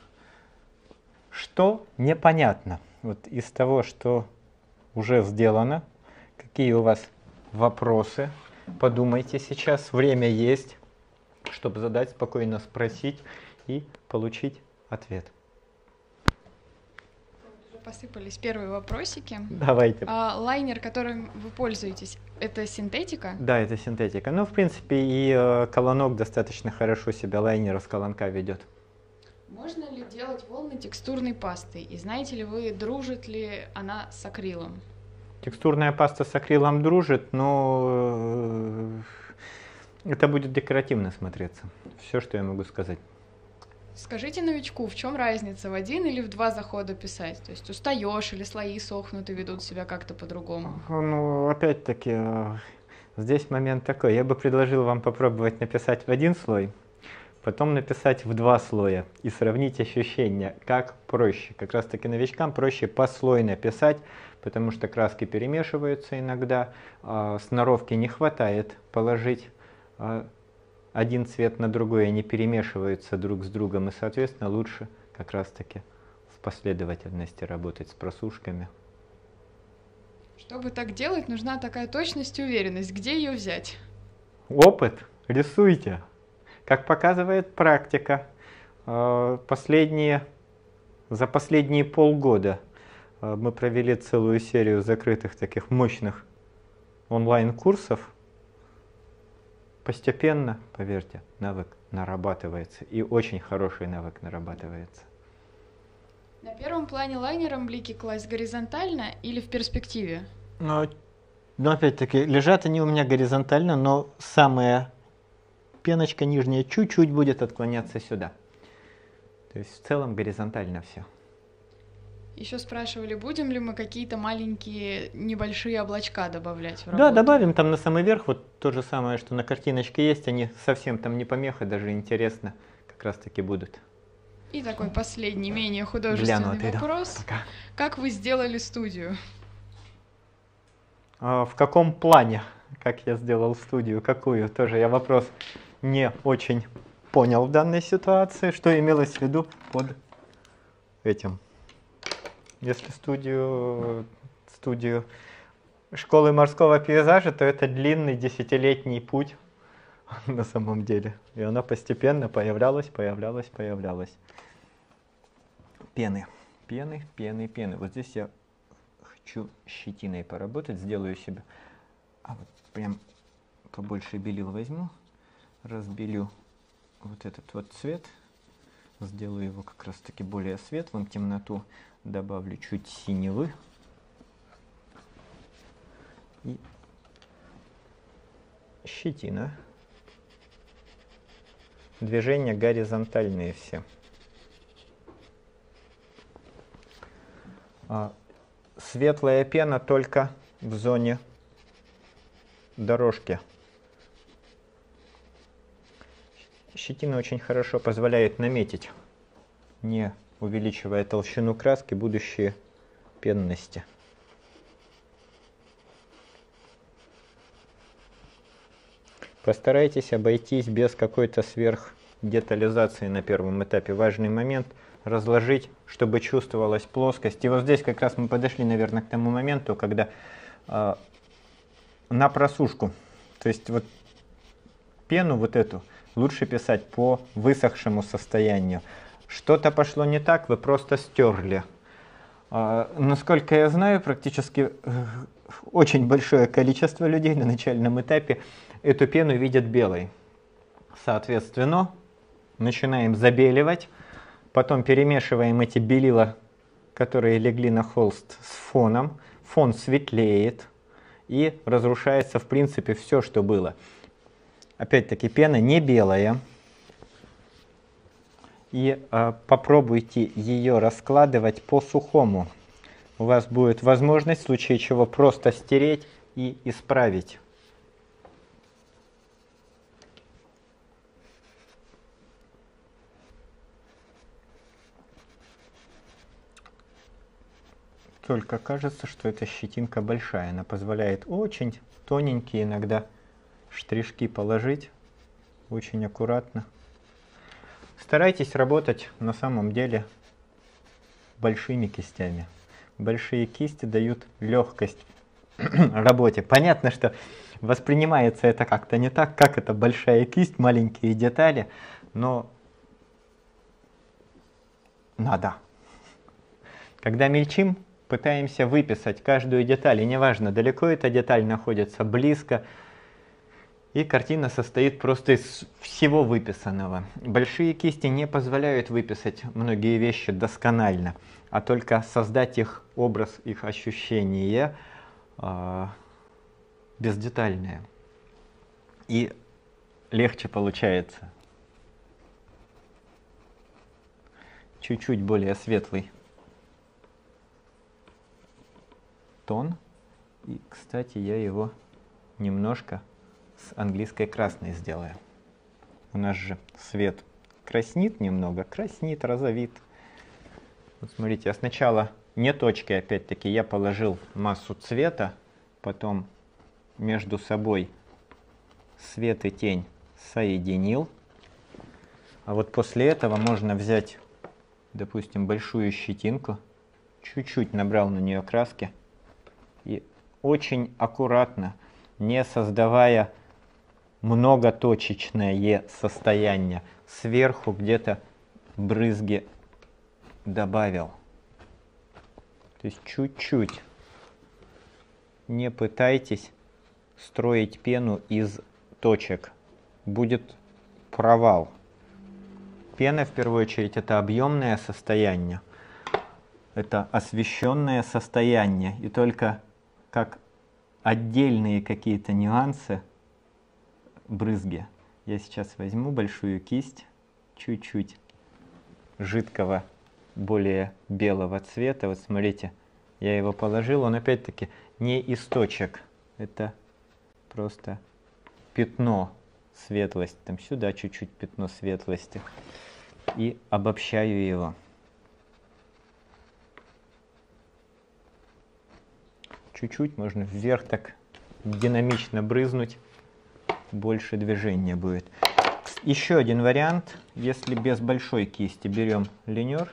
что непонятно вот из того, что уже сделано, какие у вас вопросы, подумайте сейчас, время есть, чтобы задать, спокойно спросить и получить ответ. посыпались первые вопросики. Давайте. А, лайнер, которым вы пользуетесь, это синтетика? Да, это синтетика. Ну, в принципе, и колонок достаточно хорошо себя лайнер с колонка ведет. Можно ли делать волны текстурной пастой? И знаете ли вы, дружит ли она с акрилом? Текстурная паста с акрилом дружит, но это будет декоративно смотреться. Все, что я могу сказать. Скажите новичку, в чем разница, в один или в два захода писать? То есть устаешь или слои сохнут и ведут себя как-то по-другому? Ну, опять-таки, здесь момент такой. Я бы предложил вам попробовать написать в один слой, потом написать в два слоя и сравнить ощущения, как проще. Как раз-таки новичкам проще послойно писать, потому что краски перемешиваются иногда, сноровки не хватает положить. Один цвет на другой, они перемешиваются друг с другом, и, соответственно, лучше как раз-таки в последовательности работать с просушками. Чтобы так делать, нужна такая точность и уверенность. Где ее взять? Опыт. Рисуйте. Как показывает практика, последние, за последние полгода мы провели целую серию закрытых таких мощных онлайн-курсов. Постепенно, поверьте, навык нарабатывается, и очень хороший навык нарабатывается. На первом плане лайнером блики класть горизонтально или в перспективе? Но, но опять-таки, лежат они у меня горизонтально, но самая пеночка нижняя чуть-чуть будет отклоняться сюда. То есть в целом горизонтально все. Еще спрашивали, будем ли мы какие-то маленькие небольшие облачка добавлять в работу? Да, добавим там на самый верх, вот то же самое, что на картиночке есть, они совсем там не помеха, даже интересно как раз-таки будут. И такой последний, менее художественный Гляну, вопрос. Пока. Как вы сделали студию? А, в каком плане, как я сделал студию, какую? Тоже я вопрос не очень понял в данной ситуации, что имелось в виду под этим. Если студию, студию школы морского пейзажа, то это длинный десятилетний путь на самом деле. И она постепенно появлялась, появлялась, появлялась. Пены, пены, пены, пены. Вот здесь я хочу щетиной поработать, сделаю себе. А вот прям побольше белил возьму, разбелю вот этот вот цвет. Сделаю его как раз таки более светлым, темноту добавлю чуть синевы. И щетина. Движения горизонтальные все. А, светлая пена только в зоне дорожки. Щетина очень хорошо позволяет наметить, не увеличивая толщину краски, будущие пенности. Постарайтесь обойтись без какой-то сверхдетализации на первом этапе. Важный момент – разложить, чтобы чувствовалась плоскость. И вот здесь как раз мы подошли, наверное, к тому моменту, когда э, на просушку, то есть вот пену вот эту, лучше писать по высохшему состоянию. Что-то пошло не так, вы просто стерли. А, насколько я знаю, практически э, очень большое количество людей на начальном этапе эту пену видят белой. Соответственно, начинаем забеливать, потом перемешиваем эти белила, которые легли на холст, с фоном. Фон светлеет и разрушается, в принципе, все, что было. Опять-таки, пена не белая. И э, попробуйте ее раскладывать по-сухому. У вас будет возможность, в случае чего, просто стереть и исправить. Только кажется, что эта щетинка большая. Она позволяет очень тоненькие иногда штришки положить очень аккуратно. Старайтесь работать на самом деле большими кистями. Большие кисти дают легкость работе. Понятно, что воспринимается это как-то не так, как это большая кисть, маленькие детали, но надо. Когда мельчим, пытаемся выписать каждую деталь, и неважно, далеко эта деталь находится, близко, и картина состоит просто из всего выписанного. Большие кисти не позволяют выписать многие вещи досконально, а только создать их образ, их ощущение э, бездетальное. И легче получается. Чуть-чуть более светлый тон. И, кстати, я его немножко с английской красной сделаю. У нас же свет краснит немного, краснит, розовит. Вот смотрите, я сначала не точки, опять-таки, я положил массу цвета, потом между собой свет и тень соединил. А вот после этого можно взять, допустим, большую щетинку, чуть-чуть набрал на нее краски и очень аккуратно, не создавая многоточечное состояние, сверху где-то брызги добавил. То есть чуть-чуть. Не пытайтесь строить пену из точек. Будет провал. Пена, в первую очередь, это объемное состояние. Это освещенное состояние. И только как отдельные какие-то нюансы, брызги. Я сейчас возьму большую кисть, чуть-чуть жидкого, более белого цвета. Вот смотрите, я его положил, он опять-таки не из точек. Это просто пятно светлости. Там сюда чуть-чуть пятно светлости. И обобщаю его. Чуть-чуть можно вверх так динамично брызнуть. Больше движения будет. Еще один вариант, если без большой кисти, берем линер.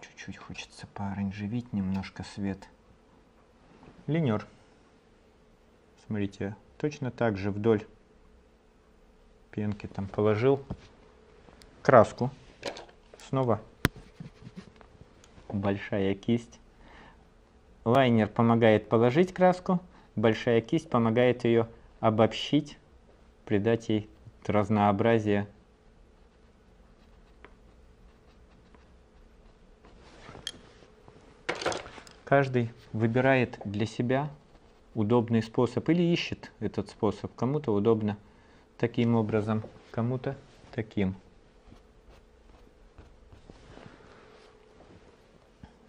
Чуть-чуть хочется пооранжевить немножко свет. Линер. Смотрите, точно так же вдоль пенки там положил краску. Снова большая кисть. Лайнер помогает положить краску, большая кисть помогает ее обобщить, придать ей разнообразие. Каждый выбирает для себя удобный способ или ищет этот способ. Кому-то удобно таким образом, кому-то таким.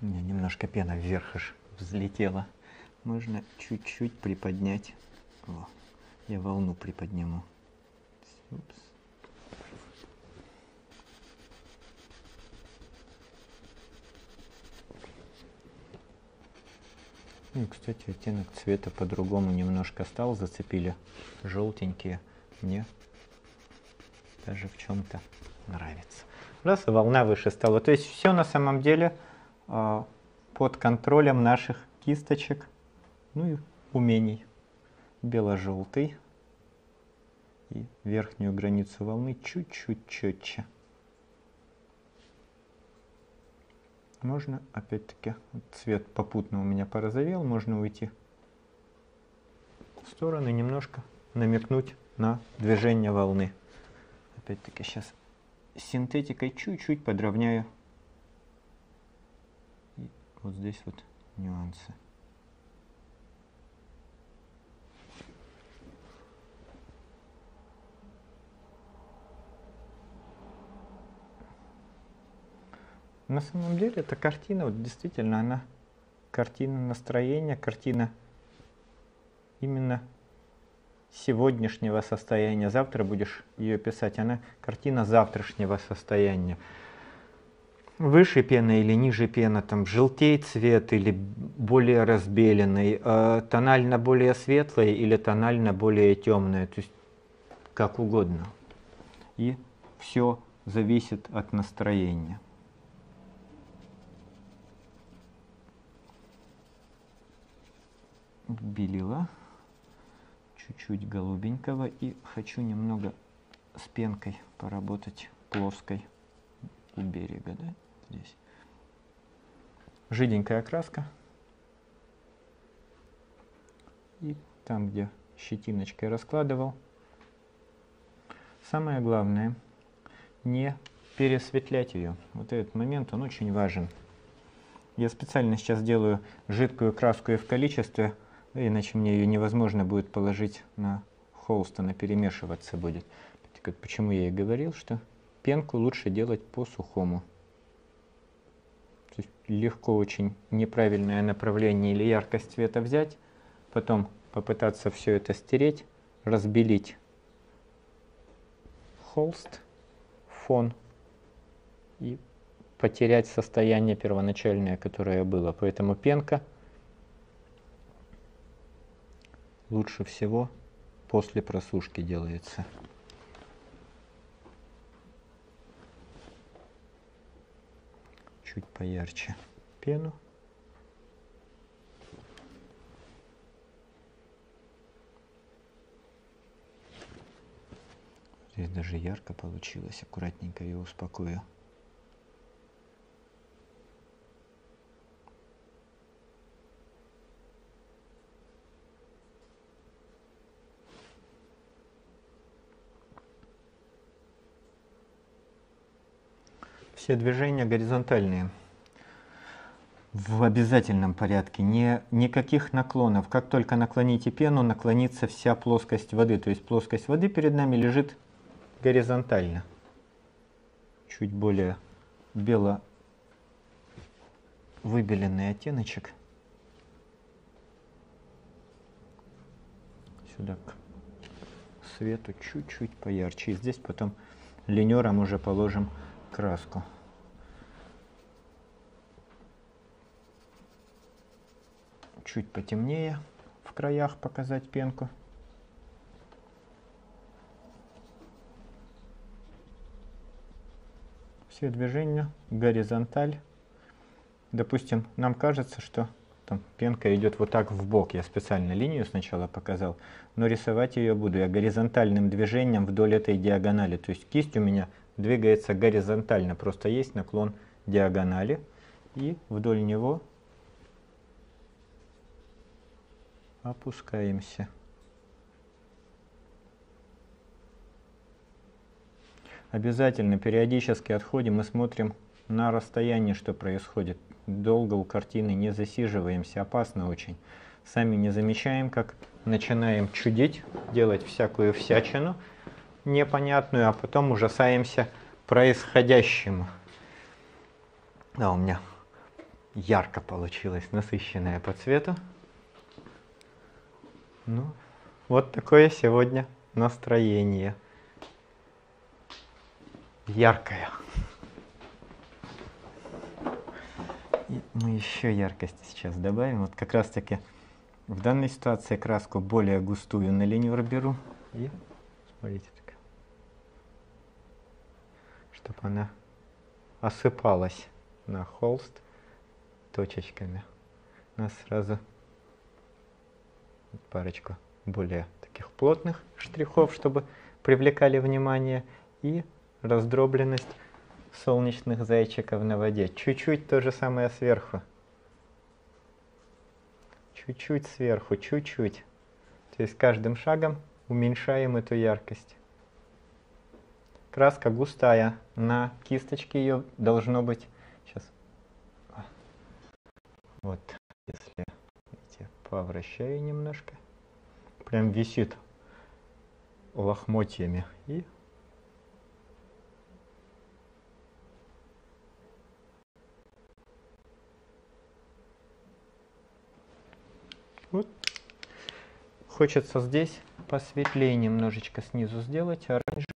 У меня немножко пена вверх аж взлетела. Можно чуть-чуть приподнять. О, я волну приподниму. Упс. Ну, кстати, оттенок цвета по-другому немножко стал. Зацепили желтенькие. Мне даже в чем-то нравится. Раз, волна выше стала. То есть все на самом деле э, под контролем наших кисточек, ну и умений. Бело-желтый. И верхнюю границу волны чуть-чуть четче. Можно, опять-таки, цвет попутно у меня порозовел, можно уйти в сторону, немножко намекнуть на движение волны. Опять-таки, сейчас синтетикой чуть-чуть подровняю. И вот здесь вот нюансы. На самом деле эта картина, вот действительно, она картина настроения, картина именно сегодняшнего состояния. Завтра будешь ее писать, она картина завтрашнего состояния. Выше пена или ниже пена, там желтей цвет или более разбеленный, э, тонально более светлый или тонально более темный, то есть как угодно. И все зависит от настроения. Белила, чуть-чуть голубенького, и хочу немного с пенкой поработать плоской, у берега, да, здесь. Жиденькая краска. И там, где щетиночкой раскладывал. Самое главное, не пересветлять ее. Вот этот момент, он очень важен. Я специально сейчас делаю жидкую краску и в количестве, иначе мне ее невозможно будет положить на холст, она перемешиваться будет. Почему я и говорил, что пенку лучше делать по-сухому. То есть легко очень неправильное направление или яркость цвета взять, потом попытаться все это стереть, разбелить холст, фон и потерять состояние первоначальное, которое было. Поэтому пенка лучше всего после просушки делается. Чуть поярче пену. Здесь даже ярко получилось, аккуратненько ее успокою. Все движения горизонтальные, в обязательном порядке, не, никаких наклонов. Как только наклоните пену, наклонится вся плоскость воды. То есть плоскость воды перед нами лежит горизонтально. Чуть более бело выбеленный оттеночек. Сюда к свету чуть-чуть поярче. И здесь потом линером уже положим краску. Чуть потемнее в краях показать пенку. Все движения горизонталь. Допустим, нам кажется, что там пенка идет вот так в бок. Я специально линию сначала показал, но рисовать ее буду я горизонтальным движением вдоль этой диагонали. То есть кисть у меня двигается горизонтально, просто есть наклон диагонали, и вдоль него опускаемся. Обязательно периодически отходим и смотрим на расстояние, что происходит. Долго у картины не засиживаемся, опасно очень. Сами не замечаем, как начинаем чудить, делать всякую всячину непонятную, а потом ужасаемся происходящему. Да, у меня ярко получилось, насыщенное по цвету. Ну, вот такое сегодня настроение. Яркое. И мы еще яркости сейчас добавим. Вот как раз таки в данной ситуации краску более густую на линию беру. И смотрите, чтобы она осыпалась на холст точечками. У нас сразу парочку более таких плотных штрихов, чтобы привлекали внимание, и раздробленность солнечных зайчиков на воде. Чуть-чуть то же самое сверху. Чуть-чуть сверху, чуть-чуть. То есть каждым шагом уменьшаем эту яркость. Краска густая, на кисточке ее должно быть, сейчас, вот, если я повращаю немножко, прям висит лохмотьями, и вот, хочется здесь посветлее немножечко снизу сделать, оранжевый.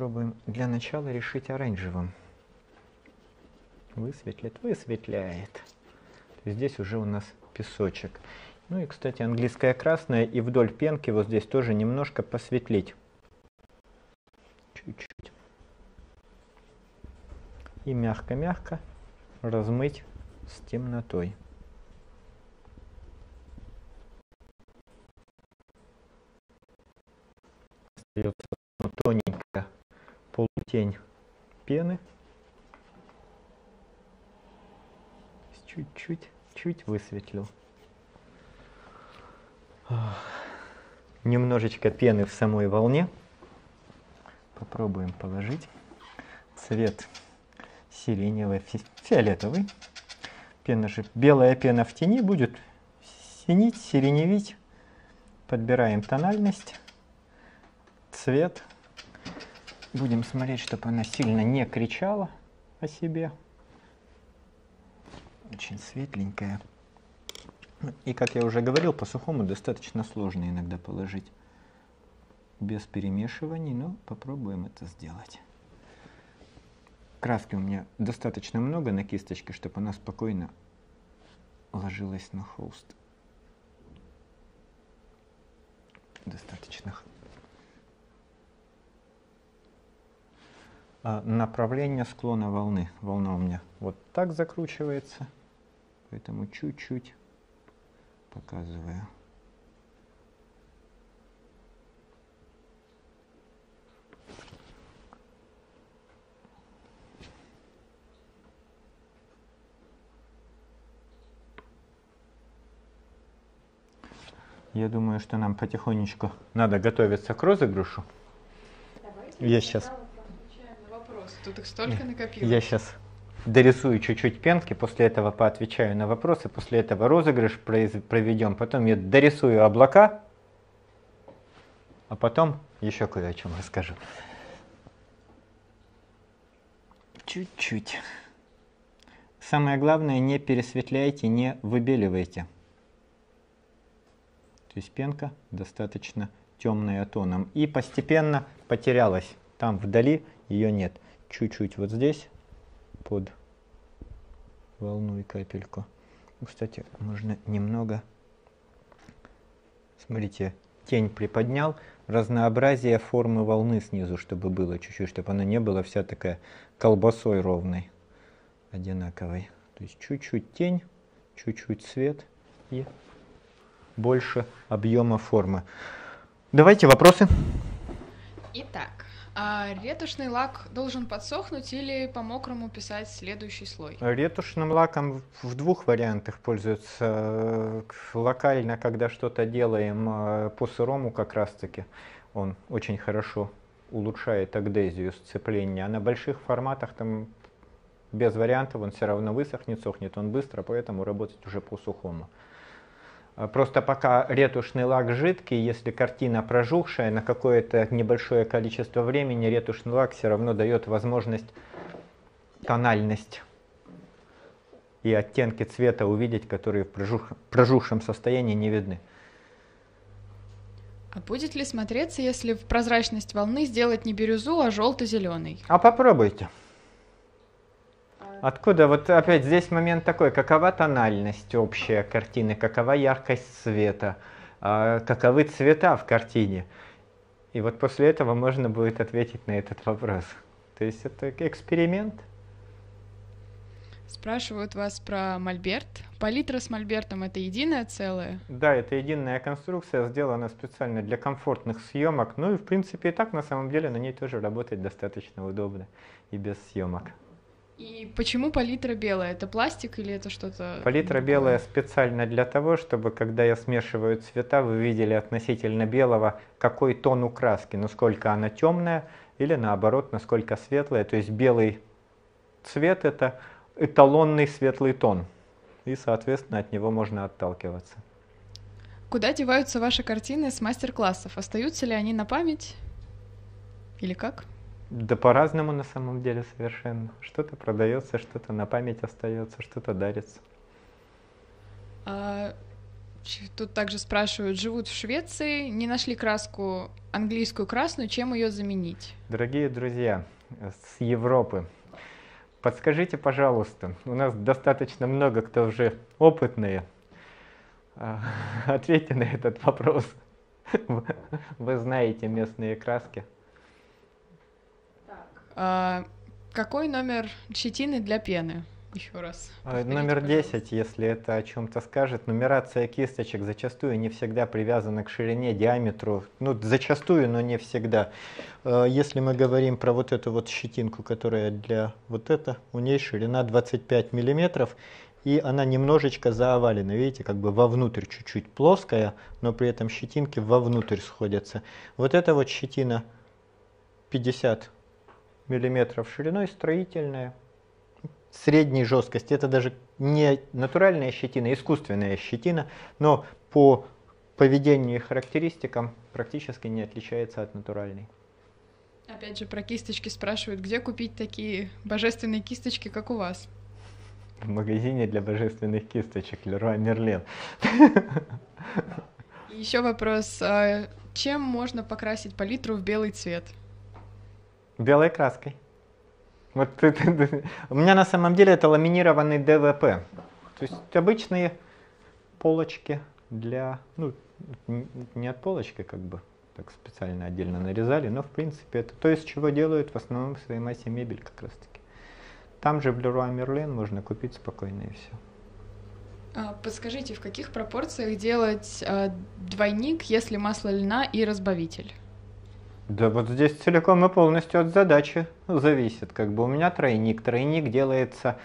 Попробуем для начала решить оранжевым. Высветлит, высветляет. Здесь уже у нас песочек. Ну и, кстати, английская красная. И вдоль пенки вот здесь тоже немножко посветлить. Чуть-чуть. И мягко-мягко размыть с темнотой. Остается тоненькая полутень пены. Чуть-чуть, чуть высветлю. Немножечко пены в самой волне. Попробуем положить. Цвет сиреневый, фиолетовый. Пена же, белая пена в тени будет синить, сиреневить. Подбираем тональность, цвет. Будем смотреть, чтобы она сильно не кричала о себе. Очень светленькая. И, как я уже говорил, по сухому достаточно сложно иногда положить без перемешиваний, но попробуем это сделать. Краски у меня достаточно много на кисточке, чтобы она спокойно ложилась на холст. Достаточно. Направление склона волны. Волна у меня вот так закручивается, поэтому чуть-чуть показываю. Я думаю, что нам потихонечку надо готовиться к розыгрышу. Давайте я сейчас на вопрос. Тут их столько накопилось. Я сейчас дорисую чуть-чуть пенки, после этого поотвечаю на вопросы, после этого розыгрыш проведем, потом я дорисую облака, а потом еще кое о чем расскажу. Чуть-чуть. Самое главное, не пересветляйте, не выбеливайте. То есть пенка достаточно темная тоном. И постепенно потерялась. Там вдали ее нет. Чуть-чуть вот здесь, под волну и капельку. Кстати, можно немного... Смотрите, тень приподнял. Разнообразие формы волны снизу, чтобы было чуть-чуть, чтобы она не была вся такая колбасой ровной, одинаковой. То есть чуть-чуть тень, чуть-чуть свет и... больше объема формы. Давайте вопросы. Итак, а ретушный лак должен подсохнуть или по-мокрому писать следующий слой? Ретушным лаком в двух вариантах пользуются. Локально, когда что-то делаем по-сырому, как раз-таки он очень хорошо улучшает адгезию, сцепление. А на больших форматах там без вариантов, он все равно высохнет, сохнет он быстро, поэтому работать уже по-сухому. Просто пока ретушный лак жидкий, если картина прожухшая, на какое-то небольшое количество времени ретушный лак все равно дает возможность тональность и оттенки цвета увидеть, которые в прожух... прожухшем состоянии не видны. А будет ли смотреться, если в прозрачность волны сделать не бирюзу, а желто-зеленый? А попробуйте. Откуда? Вот опять здесь момент такой, какова тональность общая картины, какова яркость света, каковы цвета в картине. И вот после этого можно будет ответить на этот вопрос. То есть это эксперимент. Спрашивают вас про мольберт. Палитра с мольбертом — это единое целое? Да, это единая конструкция, сделана специально для комфортных съемок. Ну и в принципе и так на самом деле на ней тоже работать достаточно удобно и без съемок. И почему палитра белая? Это пластик или это что-то? Палитра белая специально для того, чтобы, когда я смешиваю цвета, вы видели относительно белого, какой тон у краски, насколько она темная или наоборот, насколько светлая. То есть белый цвет — это эталонный светлый тон, и, соответственно, от него можно отталкиваться. Куда деваются ваши картины с мастер-классов? Остаются ли они на память или как? Да по-разному на самом деле совершенно. Что-то продается, что-то на память остается, что-то дарится. А, тут также спрашивают, живут в Швеции, не нашли краску английскую красную, чем ее заменить? Дорогие друзья с Европы, подскажите, пожалуйста, у нас достаточно много кто уже опытные. Ответьте на этот вопрос. Вы знаете местные краски. Какой номер щетины для пены? еще раз. Номер десять, если это о чем-то скажет. Нумерация кисточек зачастую не всегда привязана к ширине, диаметру. Ну, зачастую, но не всегда. Если мы говорим про вот эту вот щетинку, которая для вот это, у нее ширина двадцать пять миллиметров. И она немножечко заовалена, видите, как бы вовнутрь чуть-чуть плоская, но при этом щетинки вовнутрь сходятся. Вот эта вот щетина пятьдесят миллиметров шириной, строительная, средней жесткости. Это даже не натуральная щетина, искусственная щетина, но по поведению и характеристикам практически не отличается от натуральной. Опять же, про кисточки спрашивают, где купить такие божественные кисточки, как у вас? В магазине для божественных кисточек Леруа Мерлен. Еще вопрос. Чем можно покрасить палитру в белый цвет? Белой краской. Вот, у меня на самом деле это ламинированный ДВП. То есть обычные полочки для... Ну, не от полочки как бы, так специально отдельно нарезали, но в принципе это то, из чего делают в основном в своей массе мебель как раз таки. Там же в Леруа Мерлен можно купить спокойно и все. Подскажите, в каких пропорциях делать э, двойник, если масло льна и разбавитель? Да вот здесь целиком и полностью от задачи зависит. Как бы у меня тройник. Тройник делается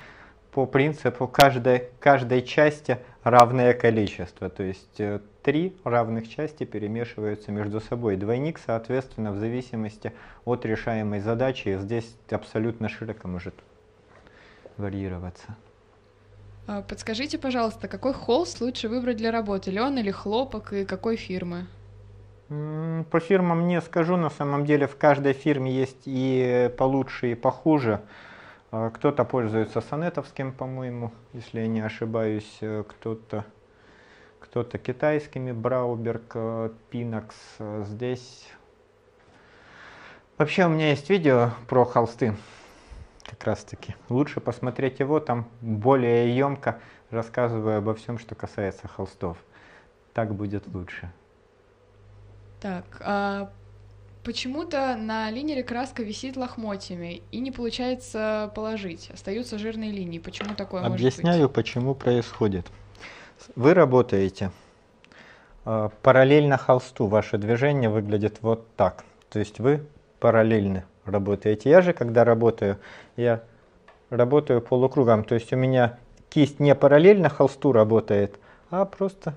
по принципу каждой, каждой части равное количество. То есть э, три равных части перемешиваются между собой. Двойник, соответственно, в зависимости от решаемой задачи. Здесь абсолютно широко может варьироваться. Подскажите, пожалуйста, какой холст лучше выбрать для работы? Лен или хлопок, и какой фирмы? По фирмам не скажу. На самом деле в каждой фирме есть и получше, и похуже. Кто-то пользуется санетовским, по-моему, если я не ошибаюсь. Кто-то кто-то китайскими, Брауберг, Пинакс. Здесь... Вообще у меня есть видео про холсты. Как раз таки. Лучше посмотреть его, там более емко рассказываю обо всем, что касается холстов. Так будет лучше. Так, а почему-то на линере краска висит лохмотьями и не получается положить. Остаются жирные линии. Почему такое может быть? Объясняю, почему происходит. Вы работаете параллельно холсту. Ваше движение выглядит вот так. То есть вы параллельны работаете. Я же, когда работаю, я работаю полукругом. То есть у меня кисть не параллельно холсту работает, а просто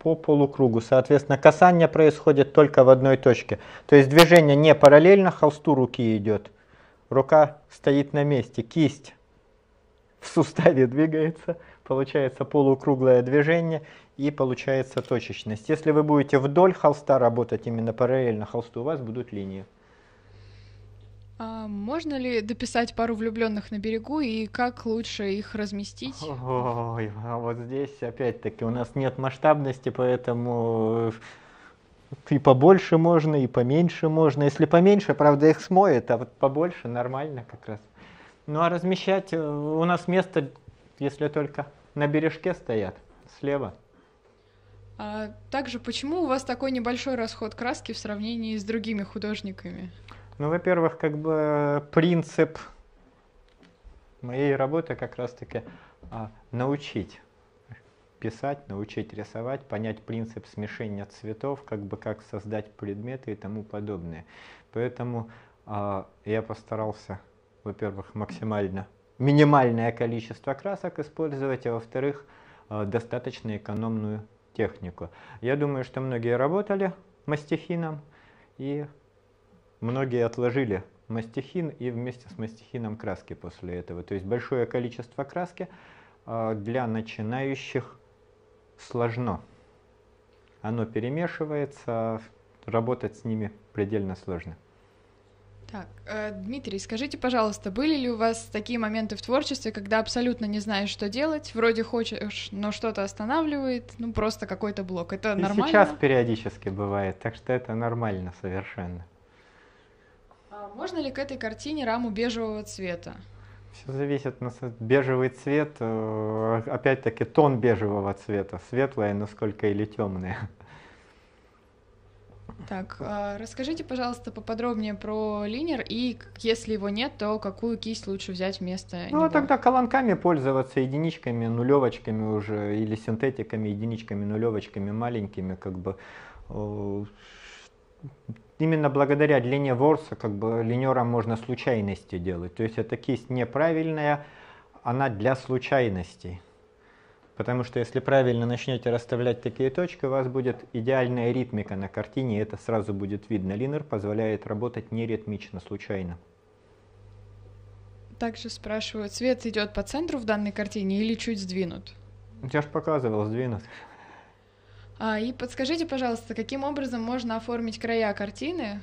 по полукругу. Соответственно, касание происходит только в одной точке. То есть движение не параллельно холсту руки идет. Рука стоит на месте, кисть в суставе двигается. Получается полукруглое движение и получается точечность. Если вы будете вдоль холста работать, именно параллельно холсту, у вас будут линии. А можно ли дописать пару влюбленных на берегу и как лучше их разместить? Ой, а вот здесь опять-таки у нас нет масштабности, поэтому и побольше можно, и поменьше можно. Если поменьше, правда, их смоет, а вот побольше нормально как раз. Ну а размещать у нас место, если только на бережке стоят, слева. А также почему у вас такой небольшой расход краски в сравнении с другими художниками? Ну, во-первых, как бы принцип моей работы как раз-таки а, научить писать, научить рисовать, понять принцип смешения цветов, как бы как создать предметы и тому подобное. Поэтому а, я постарался, во-первых, максимально минимальное количество красок использовать, а во-вторых, а, достаточно экономную технику. Я думаю, что многие работали мастихином и... Многие отложили мастихин и вместе с мастихином краски после этого. То есть большое количество краски для начинающих сложно. Оно перемешивается, работать с ними предельно сложно. Так, Дмитрий, скажите, пожалуйста, были ли у вас такие моменты в творчестве, когда абсолютно не знаешь, что делать, вроде хочешь, но что-то останавливает, ну просто какой-то блок? Это и нормально? Сейчас периодически бывает, так что это нормально совершенно. Можно ли к этой картине раму бежевого цвета? Все зависит на бежевый цвет, опять-таки тон бежевого цвета, светлое, насколько или темное. Так, расскажите, пожалуйста, поподробнее про линер, и если его нет, то какую кисть лучше взять вместо него? Ну, тогда колонками пользоваться, единичками, нулевочками уже, или синтетиками, единичками, нулевочками, маленькими, как бы. Именно благодаря длине ворса, как бы, линером можно случайности делать. То есть эта кисть неправильная, она для случайностей. Потому что если правильно начнете расставлять такие точки, у вас будет идеальная ритмика на картине, и это сразу будет видно. Линер позволяет работать не ритмично, случайно. Также спрашивают, цвет идет по центру в данной картине или чуть сдвинут? Я же показывал, сдвинут. А, и подскажите, пожалуйста, каким образом можно оформить края картины?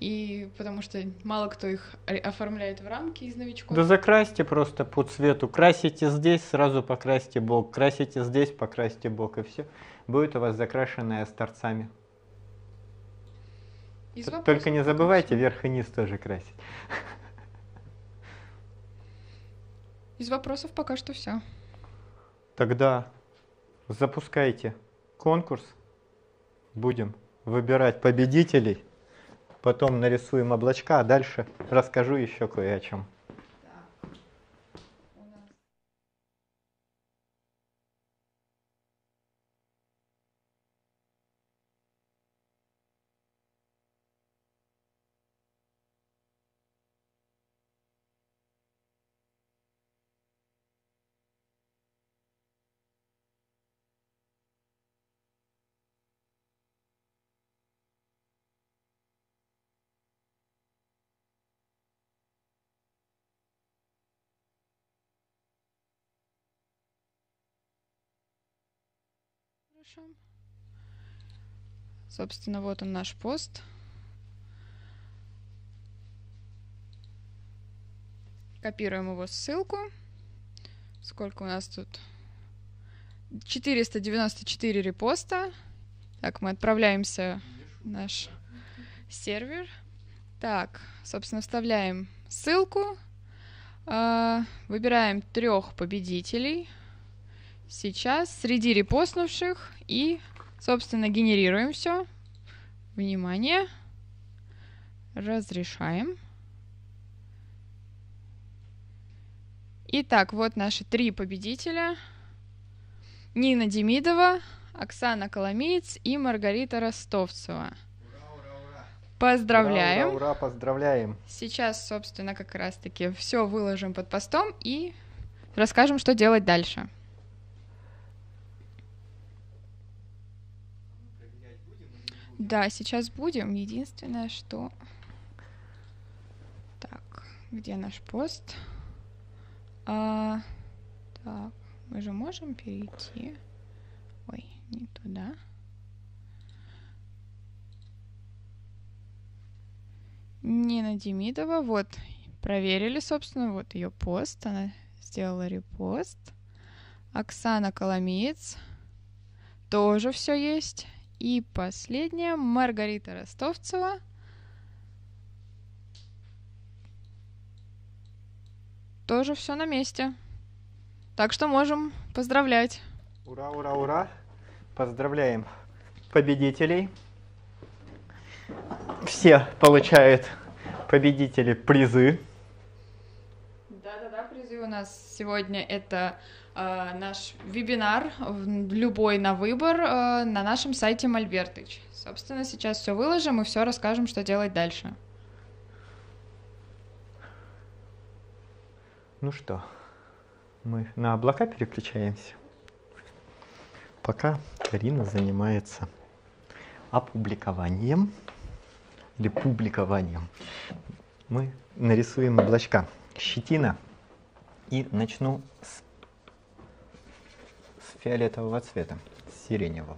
И потому что мало кто их оформляет в рамки из новичков. Да закрасьте просто по цвету. Красите здесь, сразу покрасьте бок. Красите здесь, покрасьте бок. И все. Будет у вас закрашенное с торцами. Из вопросов, только не забывайте верх и низ тоже красить. Из вопросов пока что все. Тогда запускайте конкурс. Будем выбирать победителей. Потом нарисуем облачка, а дальше расскажу еще кое о чем. Собственно, вот он наш пост. Копируем его ссылку. Сколько у нас тут? четыреста девяносто четыре репоста. Так, мы отправляемся в наш сервер. Так, собственно, вставляем ссылку. Выбираем трех победителей. Сейчас среди репостнувших и, собственно, генерируем все. Внимание. Разрешаем. Итак, вот наши три победителя. Нина Демидова, Оксана Коломиец и Маргарита Ростовцева. Ура, ура, ура. Поздравляем. Ура, ура, ура, поздравляем. Сейчас, собственно, как раз-таки все выложим под постом и расскажем, что делать дальше. Да, сейчас будем. Единственное, что... Так, где наш пост? А, так, мы же можем перейти... Ой, не туда. Нина Демидова, вот, проверили, собственно, вот ее пост. Она сделала репост. Оксана Коломиец. Тоже все есть. И последняя, Маргарита Ростовцева. Тоже все на месте. Так что можем поздравлять. Ура, ура, ура. Поздравляем победителей. Все получают, победители, призы. Да-да-да, призы у нас сегодня это... наш вебинар, любой на выбор, на нашем сайте molbertich. Собственно, сейчас все выложим и все расскажем, что делать дальше. Ну что, мы на облака переключаемся. Пока Карина занимается опубликованием или публикованием, мы нарисуем облачка. Щетина. И начну с фиолетового цвета, с сиреневого,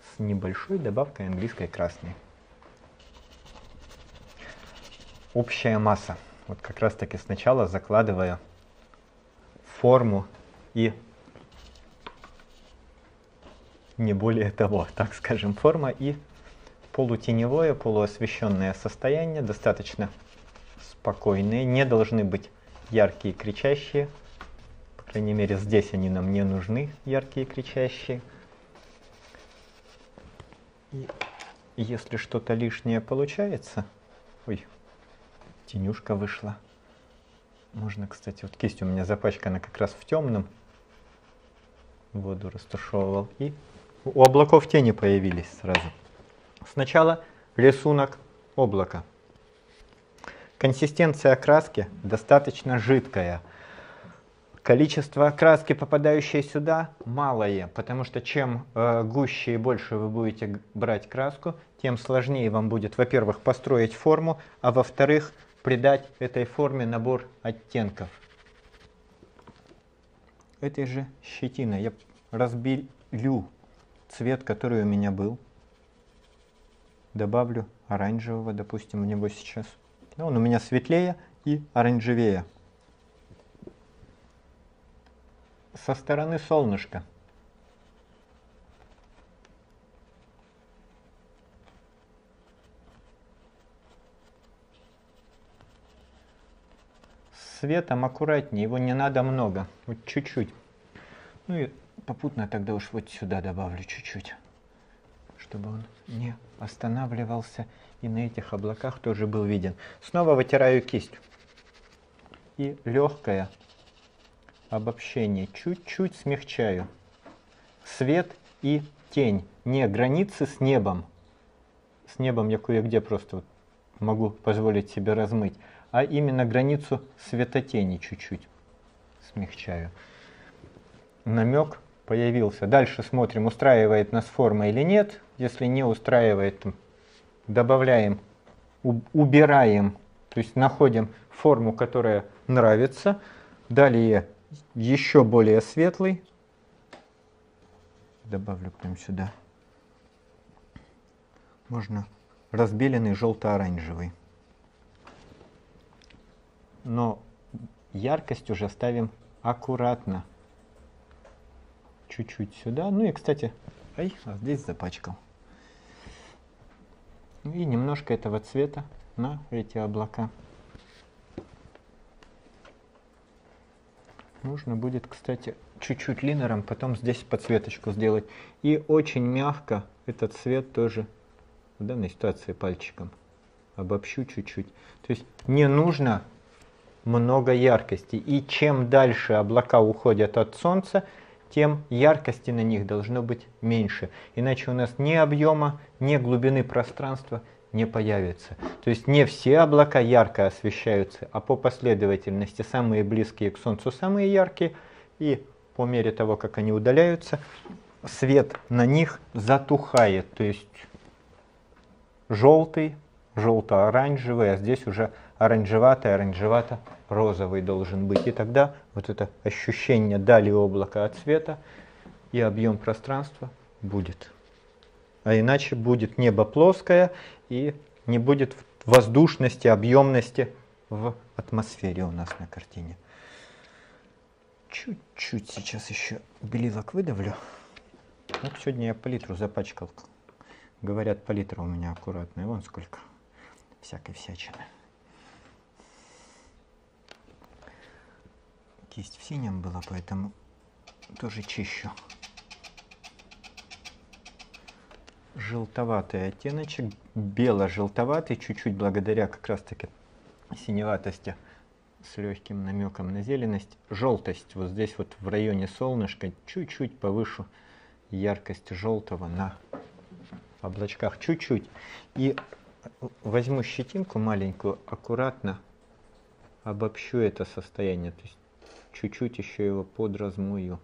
с небольшой добавкой английской красной. Общая масса. Вот как раз таки сначала закладываю форму и не более того, так скажем, форма и полутеневое, полуосвещенное состояние, достаточно спокойные, не должны быть яркие, кричащие. По крайней мере, здесь они нам не нужны, яркие, кричащие. И если что-то лишнее получается... Ой, тенюшка вышла. Можно, кстати, вот кисть у меня запачкана как раз в темном. Воду растушевывал. И у облаков тени появились сразу. Сначала рисунок облака. Консистенция краски достаточно жидкая. Количество краски, попадающей сюда, малое, потому что чем э, гуще и больше вы будете брать краску, тем сложнее вам будет, во-первых, построить форму, а во-вторых, придать этой форме набор оттенков. Этой же щетиной я разбелю цвет, который у меня был. Добавлю оранжевого, допустим, в него сейчас. Он у меня светлее и оранжевее. Со стороны солнышка. С светом аккуратнее, его не надо много, вот чуть-чуть. Ну и попутно тогда уж вот сюда добавлю чуть-чуть, чтобы он не останавливался и на этих облаках тоже был виден. Снова вытираю кисть. И легкая. Обобщение. Чуть-чуть смягчаю. Свет и тень. Не границы с небом. С небом я кое-где просто вот могу позволить себе размыть. А именно границу светотени чуть-чуть смягчаю. Намек появился. Дальше смотрим, устраивает нас форма или нет. Если не устраивает, добавляем, убираем. То есть находим форму, которая нравится. Далее еще более светлый. Добавлю прям сюда. Можно разбеленный желто-оранжевый. Но яркость уже ставим аккуратно. Чуть-чуть сюда. Ну и, кстати, ай, а здесь запачкал. И немножко этого цвета на эти облака. Нужно будет, кстати, чуть-чуть линером, потом здесь подсветочку сделать. И очень мягко этот цвет тоже в данной ситуации пальчиком обобщу чуть-чуть. То есть не нужно много яркости. И чем дальше облака уходят от солнца, тем яркости на них должно быть меньше. Иначе у нас ни объема, ни глубины пространства не появится. То есть не все облака ярко освещаются, а по последовательности самые близкие к Солнцу самые яркие. И по мере того, как они удаляются, свет на них затухает. То есть желтый, желто-оранжевый, а здесь уже оранжеватый, оранжевато-розовый должен быть. И тогда вот это ощущение дали облака от света и объем пространства будет. А иначе будет небо плоское и не будет воздушности, объемности в атмосфере у нас на картине. Чуть-чуть сейчас еще белилок выдавлю. Вот сегодня я палитру запачкал. Говорят, палитра у меня аккуратная. Вон сколько всякой всячины. Кисть в синем была, поэтому тоже чищу. Желтоватый оттеночек, бело-желтоватый, чуть-чуть благодаря как раз-таки синеватости с легким намеком на зеленость. Желтость вот здесь вот в районе солнышка, чуть-чуть повышу яркость желтого на облачках, чуть-чуть. И возьму щетинку маленькую, аккуратно обобщу это состояние, то есть чуть-чуть еще его подразмою.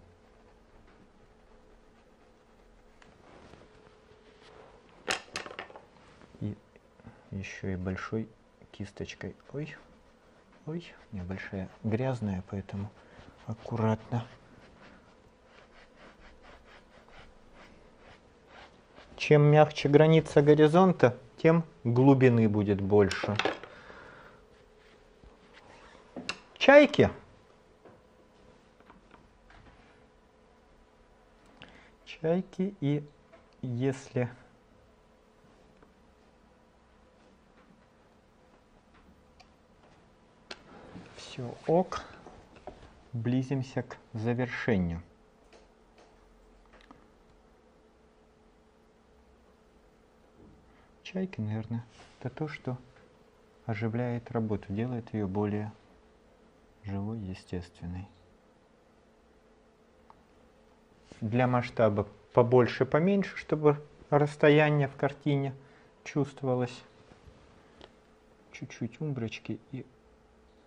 Еще и большой кисточкой. Ой, ой, у меня большая грязная, поэтому аккуратно. Чем мягче граница горизонта, тем глубины будет больше. Чайки. Чайки, и если... Все ок, близимся к завершению. чайки, наверное, это то, что оживляет работу, делает ее более живой, естественной. Для масштаба побольше, поменьше, чтобы расстояние в картине чувствовалось. Чуть-чуть умброчки и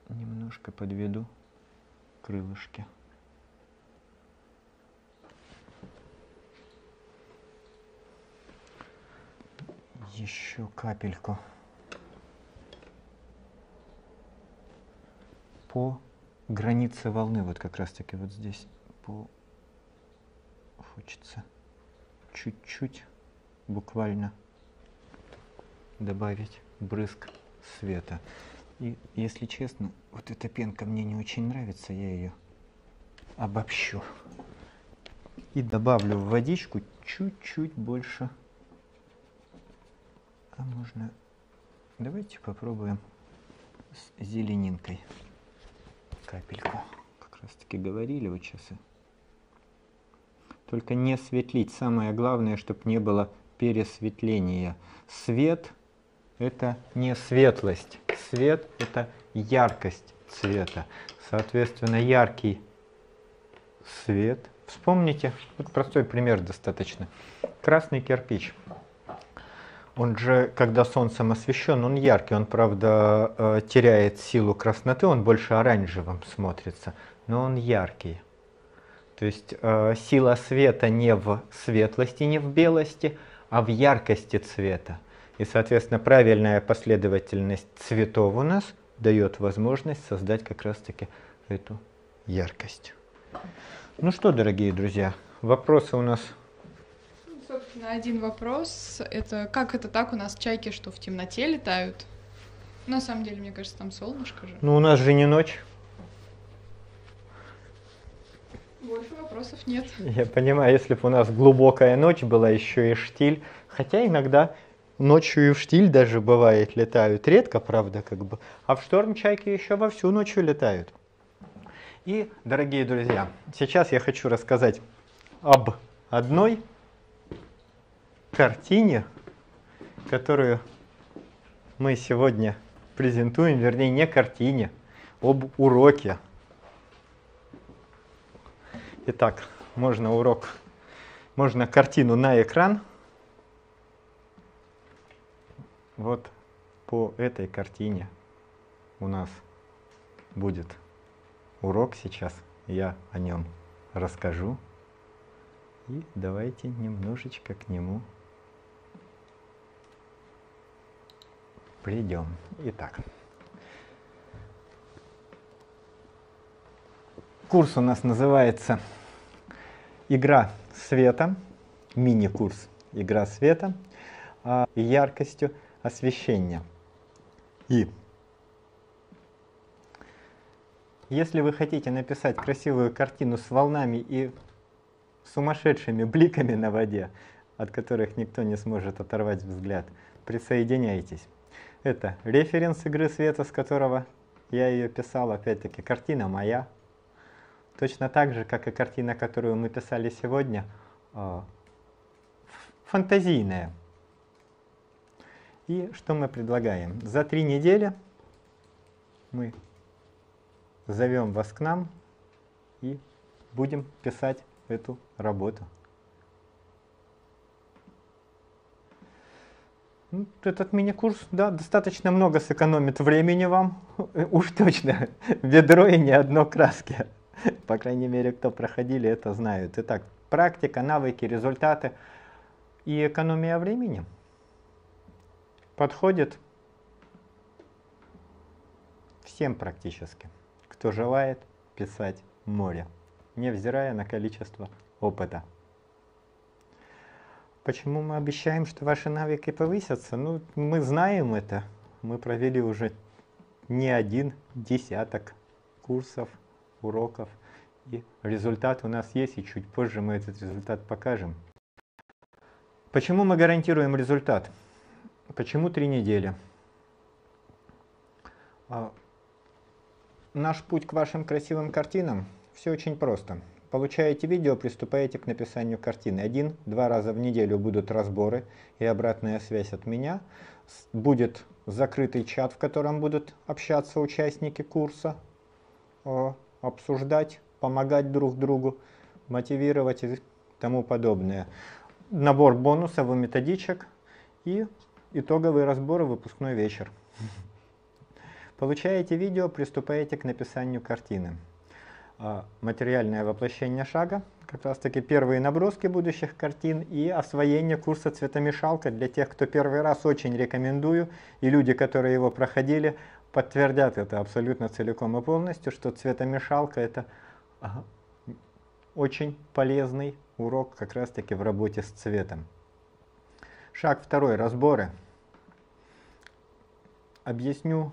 немножко подведу крылышки. Еще капельку по границе волны, вот как раз таки вот здесь по... хочется чуть-чуть буквально добавить брызг света. И если честно, вот эта пенка мне не очень нравится, я ее обобщу и добавлю в водичку чуть-чуть больше. А можно, давайте попробуем с зеленинкой капельку. Как раз таки говорили вот сейчас. Только не светлить. Самое главное, чтобы не было пересветления. Свет – это не светлость. Свет – это яркость цвета. Соответственно, яркий свет. Вспомните, вот простой пример достаточно. Красный кирпич. Он же, когда солнцем освещен, он яркий, он, правда, теряет силу красноты, он больше оранжевым смотрится, но он яркий. То есть э, сила света не в светлости, не в белости, а в яркости цвета. И, соответственно, правильная последовательность цветов у нас дает возможность создать как раз-таки эту яркость. Ну что, дорогие друзья, вопросы у нас... Собственно, один вопрос. Это как это так у нас чайки, что в темноте летают? На самом деле, мне кажется, там солнышко же. Ну, у нас же не ночь. Больше вопросов нет. Я понимаю, если бы у нас глубокая ночь была, еще и штиль. Хотя иногда ночью и в штиль даже бывает летают. Редко, правда, как бы. А в шторм чайки еще вовсю ночью летают. И, дорогие друзья, сейчас я хочу рассказать об одной картине, которую мы сегодня презентуем, вернее, не картине, об уроке. Итак, можно урок, можно картину на экран. Вот по этой картине у нас будет урок сейчас, я о нем расскажу. И давайте немножечко к нему придем. Итак, курс у нас называется «Игра света», мини-курс «Игра света» и яркостью освещения. И если вы хотите написать красивую картину с волнами и сумасшедшими бликами на воде, от которых никто не сможет оторвать взгляд, присоединяйтесь. Это референс «Игры света», с которого я ее писал, опять-таки, картина моя. Точно так же, как и картина, которую мы писали сегодня, фантазийная. И что мы предлагаем? За три недели мы зовем вас к нам и будем писать эту работу. Этот мини-курс, да, достаточно много сэкономит времени вам. Уж точно, ведро и не одно краски. По крайней мере, кто проходили, это знают. Итак, практика, навыки, результаты и экономия времени. Подходит всем практически, кто желает писать море, невзирая на количество опыта. Почему мы обещаем, что ваши навыки повысятся? Ну, мы знаем это. Мы провели уже не один десяток курсов, уроков, и результат у нас есть, и чуть позже мы этот результат покажем. Почему мы гарантируем результат? Почему три недели? Наш путь к вашим красивым картинам, все очень просто. Получаете видео, приступаете к написанию картины. Один-два раза в неделю будут разборы и обратная связь от меня. Будет закрытый чат, в котором будут общаться участники курса, обсуждать, помогать друг другу, мотивировать и тому подобное. Набор бонусов и методичек и итоговые разборы, выпускной вечер. Получаете видео, приступаете к написанию картины. Материальное воплощение шага, как раз таки первые наброски будущих картин и освоение курса цветомешалка для тех, кто первый раз, очень рекомендую, и люди, которые его проходили, подтвердят это абсолютно целиком и полностью, что цветомешалка — это очень полезный урок как раз таки в работе с цветом. Шаг второй, разборы. Объясню,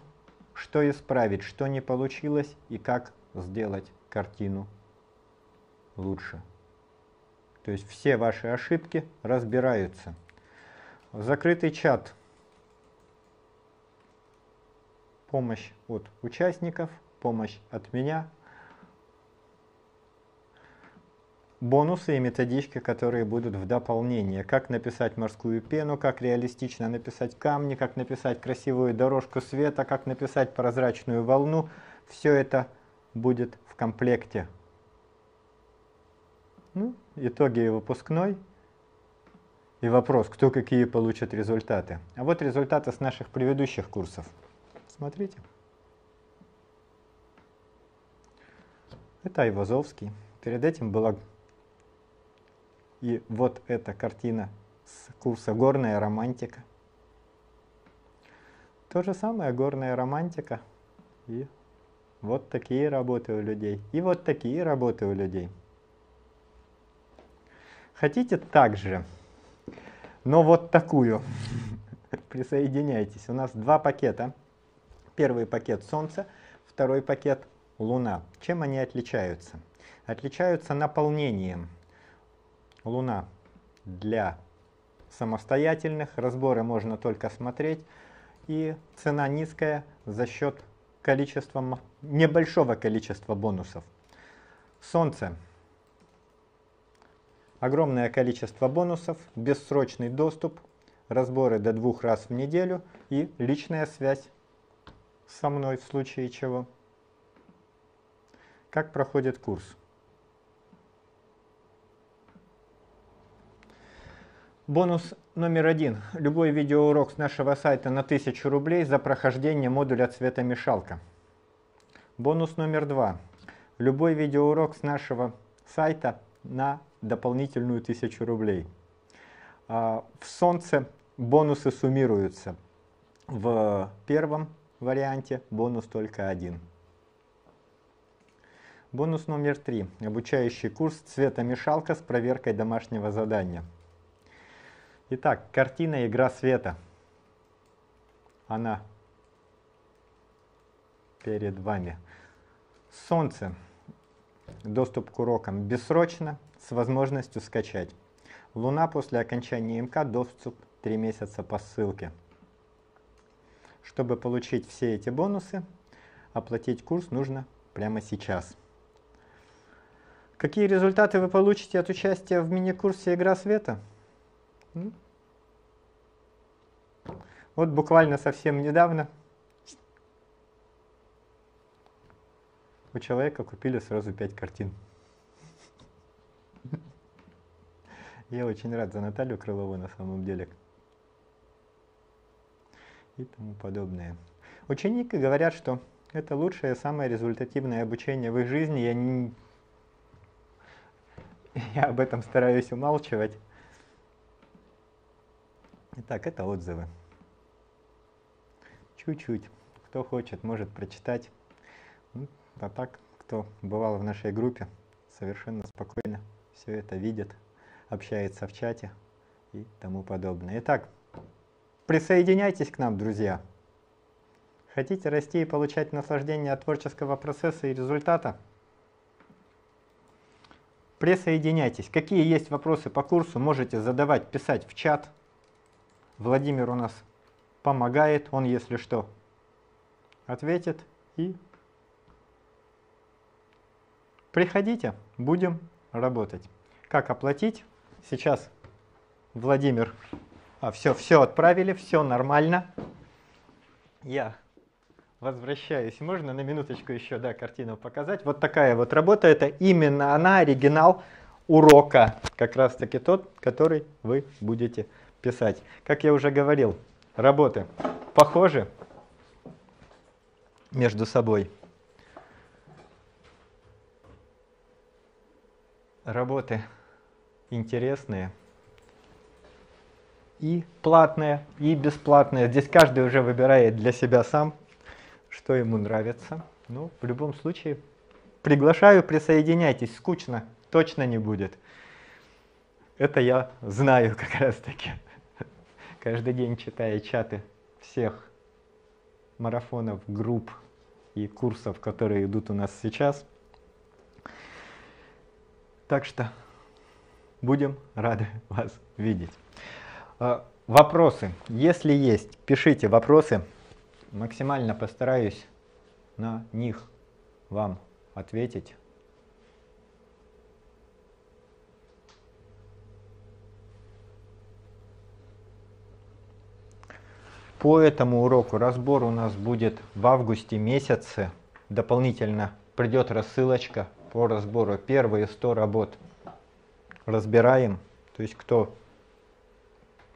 что исправить, что не получилось и как сделать картину лучше. То есть все ваши ошибки разбираются. Закрытый чат. Помощь от участников, помощь от меня. Бонусы и методички, которые будут в дополнение. Как написать морскую пену, как реалистично написать камни, как написать красивую дорожку света, как написать прозрачную волну. Все это будет в комплекте. Ну, итоги выпускной. И вопрос, кто какие получит результаты. А вот результаты с наших предыдущих курсов. Смотрите. Это Айвазовский. Перед этим была и вот эта картина с курса «Горная романтика». То же самое «Горная романтика». И вот такие работы у людей. И вот такие работы у людей. Хотите также, но вот такую? Присоединяйтесь. У нас два пакета. Первый пакет — Солнце, второй пакет — Луна. Чем они отличаются? Отличаются наполнением. Луна для самостоятельных. Разборы можно только смотреть. И цена низкая за счет количества, небольшого количества бонусов. Солнце. Огромное количество бонусов, бессрочный доступ, разборы до двух раз в неделю и личная связь со мной в случае чего. Как проходит курс? Бонус номер один. Любой видеоурок с нашего сайта на тысячу рублей за прохождение модуля цветомешалка. Бонус номер два. Любой видеоурок с нашего сайта на дополнительную тысячу рублей. В Солнце бонусы суммируются. В первом варианте бонус только один. Бонус номер три. Обучающий курс «Цветомешалка» с проверкой домашнего задания. Итак, картина «Игра света». Она перед вами. Солнце. Доступ к урокам бессрочно, с возможностью скачать. Луна после окончания МК, доступ три месяца по ссылке. Чтобы получить все эти бонусы, оплатить курс нужно прямо сейчас. Какие результаты вы получите от участия в мини-курсе «Игра света»? Вот буквально совсем недавно у человека купили сразу пять картин. Я очень рад за Наталью Крылову на самом деле. И тому подобное. Ученики говорят, что это лучшее и самое результативное обучение в их жизни. Я, не... Я об этом стараюсь умалчивать. Итак, это отзывы. Чуть-чуть. Кто хочет, может прочитать. А так, кто бывал в нашей группе, совершенно спокойно все это видит, общается в чате и тому подобное. Итак, присоединяйтесь к нам, друзья. Хотите расти и получать наслаждение от творческого процесса и результата? Присоединяйтесь. Какие есть вопросы по курсу, можете задавать, писать в чат. Владимир у нас помогает, он, если что, ответит и Приходите, будем работать. Как оплатить? Сейчас Владимир. А, все, все отправили, все нормально. Я возвращаюсь. Можно на минуточку еще, да, картину показать? Вот такая вот работа. Это именно она, оригинал урока. Как раз таки тот, который вы будете писать. Как я уже говорил, работы похожи между собой. Работы интересные, и платные, и бесплатные. Здесь каждый уже выбирает для себя сам, что ему нравится. Ну, в любом случае, приглашаю, присоединяйтесь, скучно точно не будет. Это я знаю как раз таки. Каждый день читая чаты всех марафонов, групп и курсов, которые идут у нас сейчас. Так что будем рады вас видеть. Вопросы, если есть, пишите вопросы. Максимально постараюсь на них вам ответить. По этому уроку разбор у нас будет в августе месяце. Дополнительно придет рассылочка по разбору. Первые сто работ разбираем. То есть кто,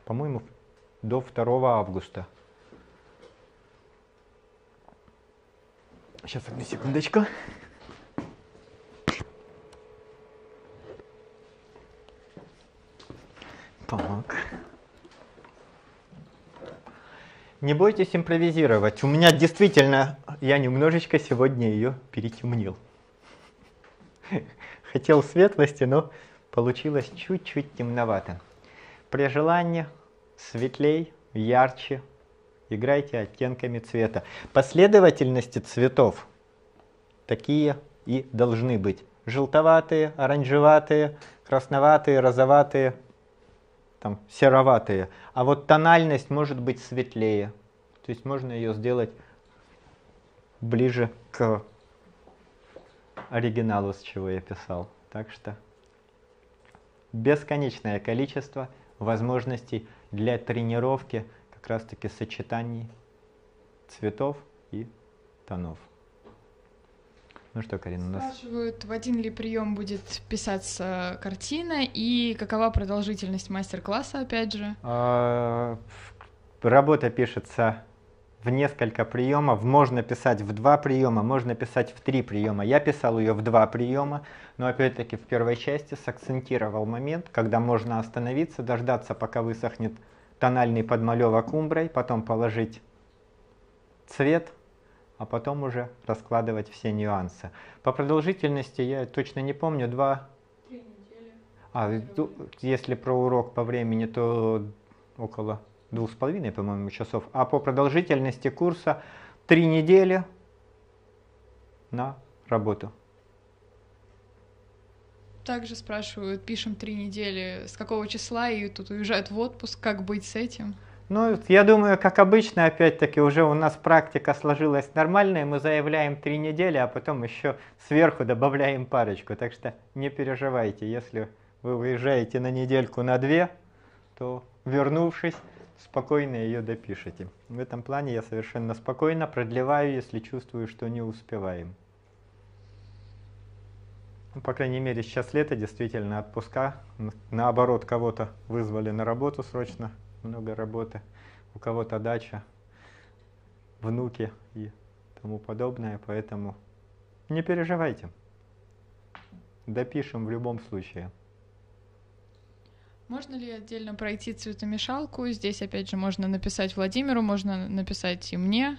по-моему, до второго августа. Сейчас, одну секундочку. Так. Не бойтесь импровизировать. У меня действительно, я немножечко сегодня ее перетемнил. Хотел светлости, но получилось чуть-чуть темновато. При желании светлей, ярче. Играйте оттенками цвета. Последовательности цветов такие и должны быть. Желтоватые, оранжеватые, красноватые, розоватые, там, сероватые. А вот тональность может быть светлее. То есть можно ее сделать ближе к оригиналу, с чего я писал. Так что бесконечное количество возможностей для тренировки как раз таки сочетаний цветов и тонов. Ну что, Карина, у нас... Спрашивают, в один ли прием будет писаться картина и какова продолжительность мастер-класса, опять же? Работа пишется в несколько приемов, можно писать в два приема, можно писать в три приема. Я писал ее в два приема, но опять-таки в первой части сакцентировал момент, когда можно остановиться, дождаться, пока высохнет тональный подмалевок умброй, потом положить цвет, а потом уже раскладывать все нюансы. По продолжительности я точно не помню, два... Три недели. А, если про урок по времени, то около... Двух с половиной, по-моему, часов. А по продолжительности курса три недели на работу. Также спрашивают, пишем три недели, с какого числа, и тут уезжают в отпуск, как быть с этим? Ну, я думаю, как обычно, опять-таки, уже у нас практика сложилась нормальная, мы заявляем три недели, а потом еще сверху добавляем парочку. Так что не переживайте, если вы уезжаете на недельку, на две, то, вернувшись, спокойно ее допишите. В этом плане я совершенно спокойно продлеваю, если чувствую, что не успеваем. Ну, по крайней мере, сейчас лето, действительно отпуска. Наоборот, кого-то вызвали на работу срочно, много работы. У кого-то дача, внуки и тому подобное. Поэтому не переживайте. Допишем в любом случае. Можно ли отдельно пройти цветомешалку? Здесь, опять же, можно написать Владимиру, можно написать и мне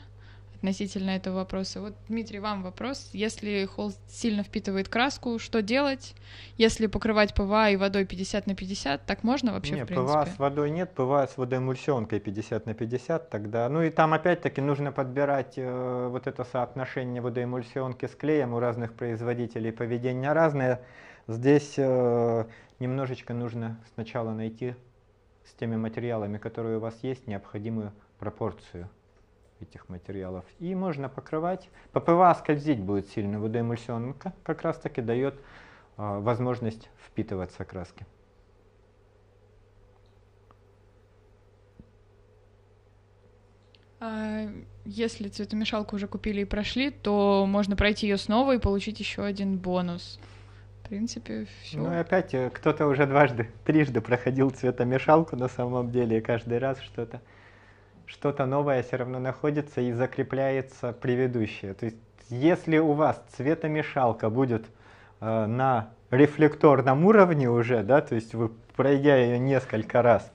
относительно этого вопроса. Вот, Дмитрий, вам вопрос. Если холст сильно впитывает краску, что делать? Если покрывать ПВА и водой пятьдесят на пятьдесят, так можно вообще, нет, в принципе? Нет, ПВА с водой нет, ПВА с водоэмульсионкой пятьдесят на пятьдесят тогда. Ну и там, опять-таки, нужно подбирать э, вот это соотношение водоэмульсионки с клеем. У разных производителей поведение разное. Здесь... Э, Немножечко нужно сначала найти с теми материалами, которые у вас есть, необходимую пропорцию. этих материалов. И можно покрывать. ППВА скользить будет сильно, водоэмульсион как раз таки дает э, возможность впитываться краски. Если цветомешалку уже купили и прошли, то можно пройти ее снова и получить еще один бонус. В принципе, все. Ну и опять кто-то уже дважды, трижды проходил цветомешалку на самом деле, и каждый раз что-то что-то новое все равно находится и закрепляется предыдущее. То есть, если у вас цветомешалка будет э, на рефлекторном уровне уже, да, то есть вы, пройдя ее несколько раз,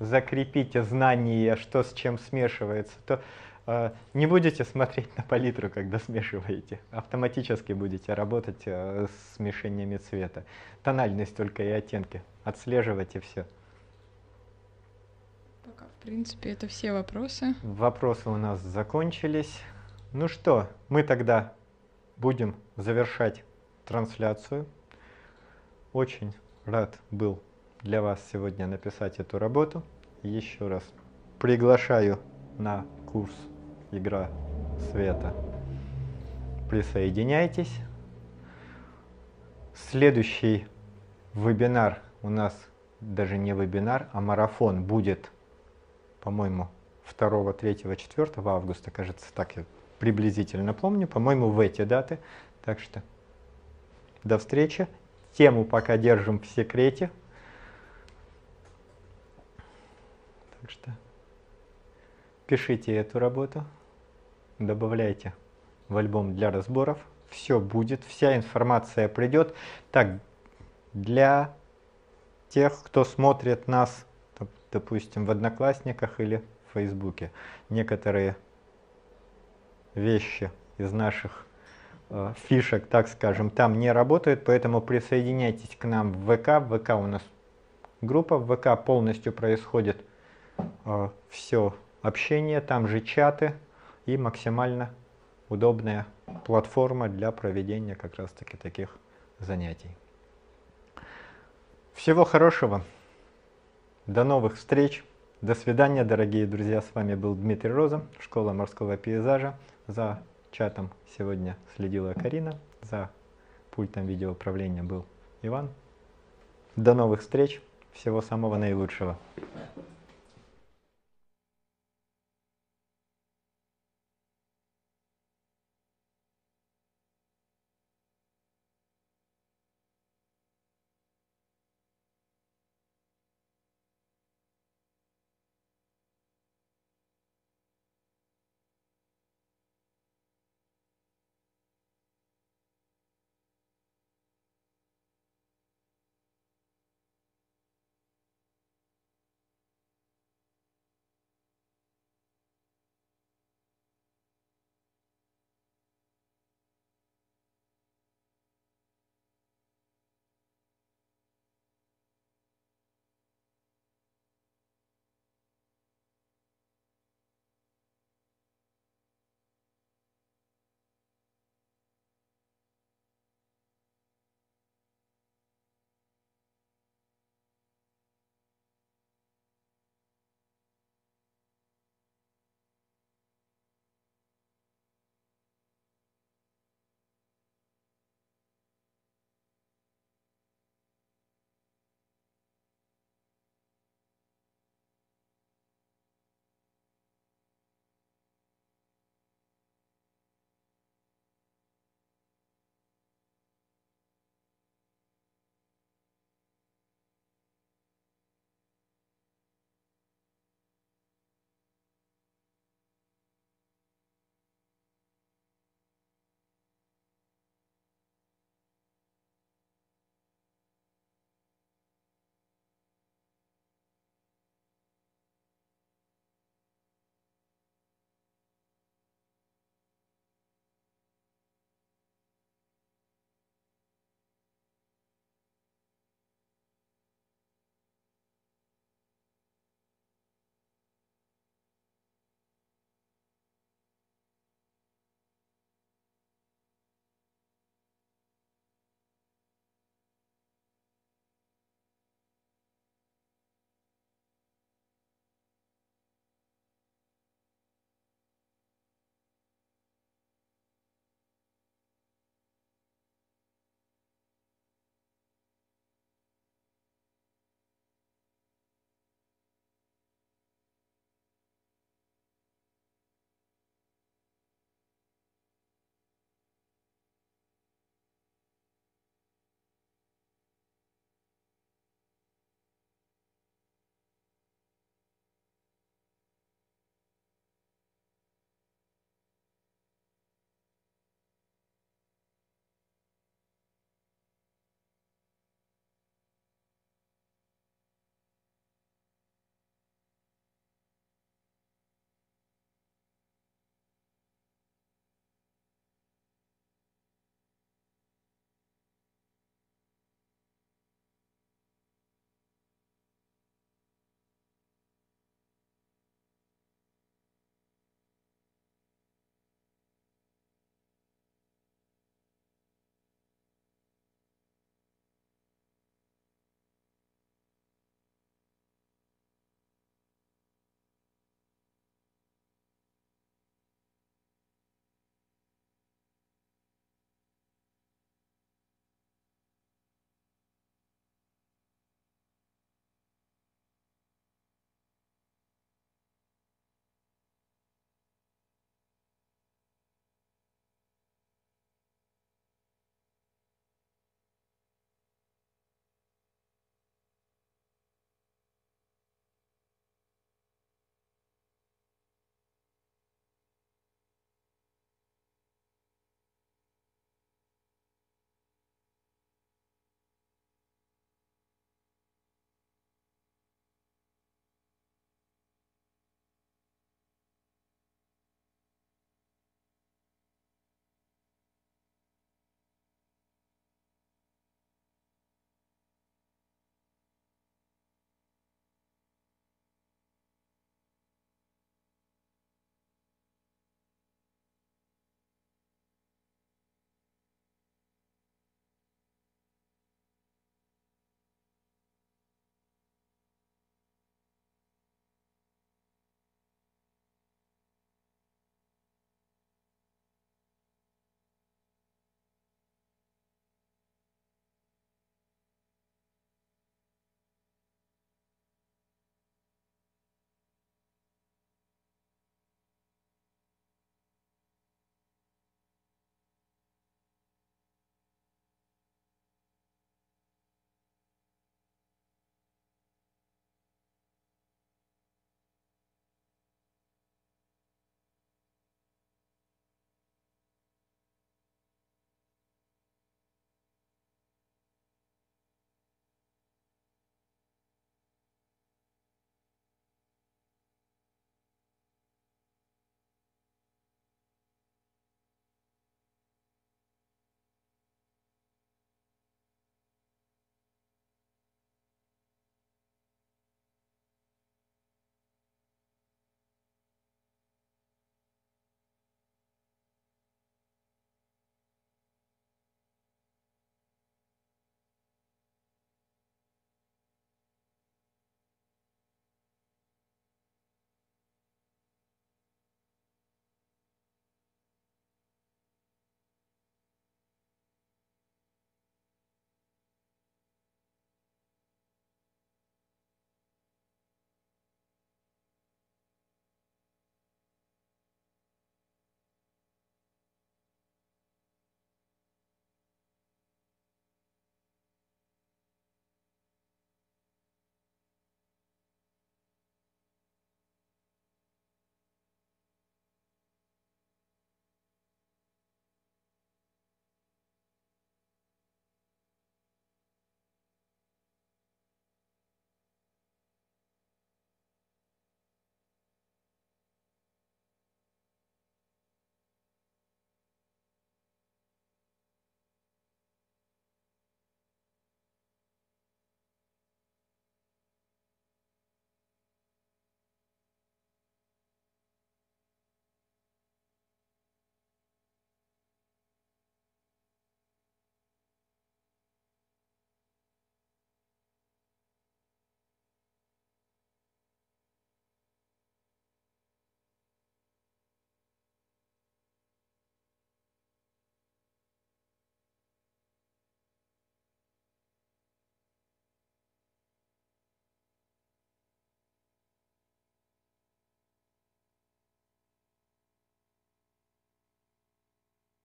закрепите знание, что с чем смешивается, то э, не будете смотреть на палитру, когда смешиваете. Автоматически будете работать э, с смешениями цвета. Тональность только и оттенки. Отслеживайте все. Пока, в принципе, это все вопросы. Вопросы у нас закончились. Ну что, мы тогда будем завершать трансляцию. Очень рад был для вас сегодня написать эту работу. Еще раз приглашаю на курс «Игра света». Присоединяйтесь. Следующий вебинар у нас, даже не вебинар, а марафон будет, по-моему, второго, третьего, четвёртого августа, кажется, так я приблизительно помню, по-моему, в эти даты. Так что до встречи. Тему пока держим в секрете. Так что пишите эту работу, добавляйте в альбом для разборов. Все будет, вся информация придет. Так, для тех, кто смотрит нас, допустим, в Одноклассниках или в Фейсбуке, некоторые вещи из наших э, фишек, так скажем, там не работают, поэтому присоединяйтесь к нам в ВК. В ВК у нас группа, в ВК полностью происходит все общение, там же чаты и максимально удобная платформа для проведения как раз таки таких занятий. Всего хорошего, до новых встреч, до свидания, дорогие друзья, с вами был Дмитрий Роза, Школа морского пейзажа. За чатом сегодня следила Карина, за пультом видеоуправления был Иван. До новых встреч, всего самого наилучшего.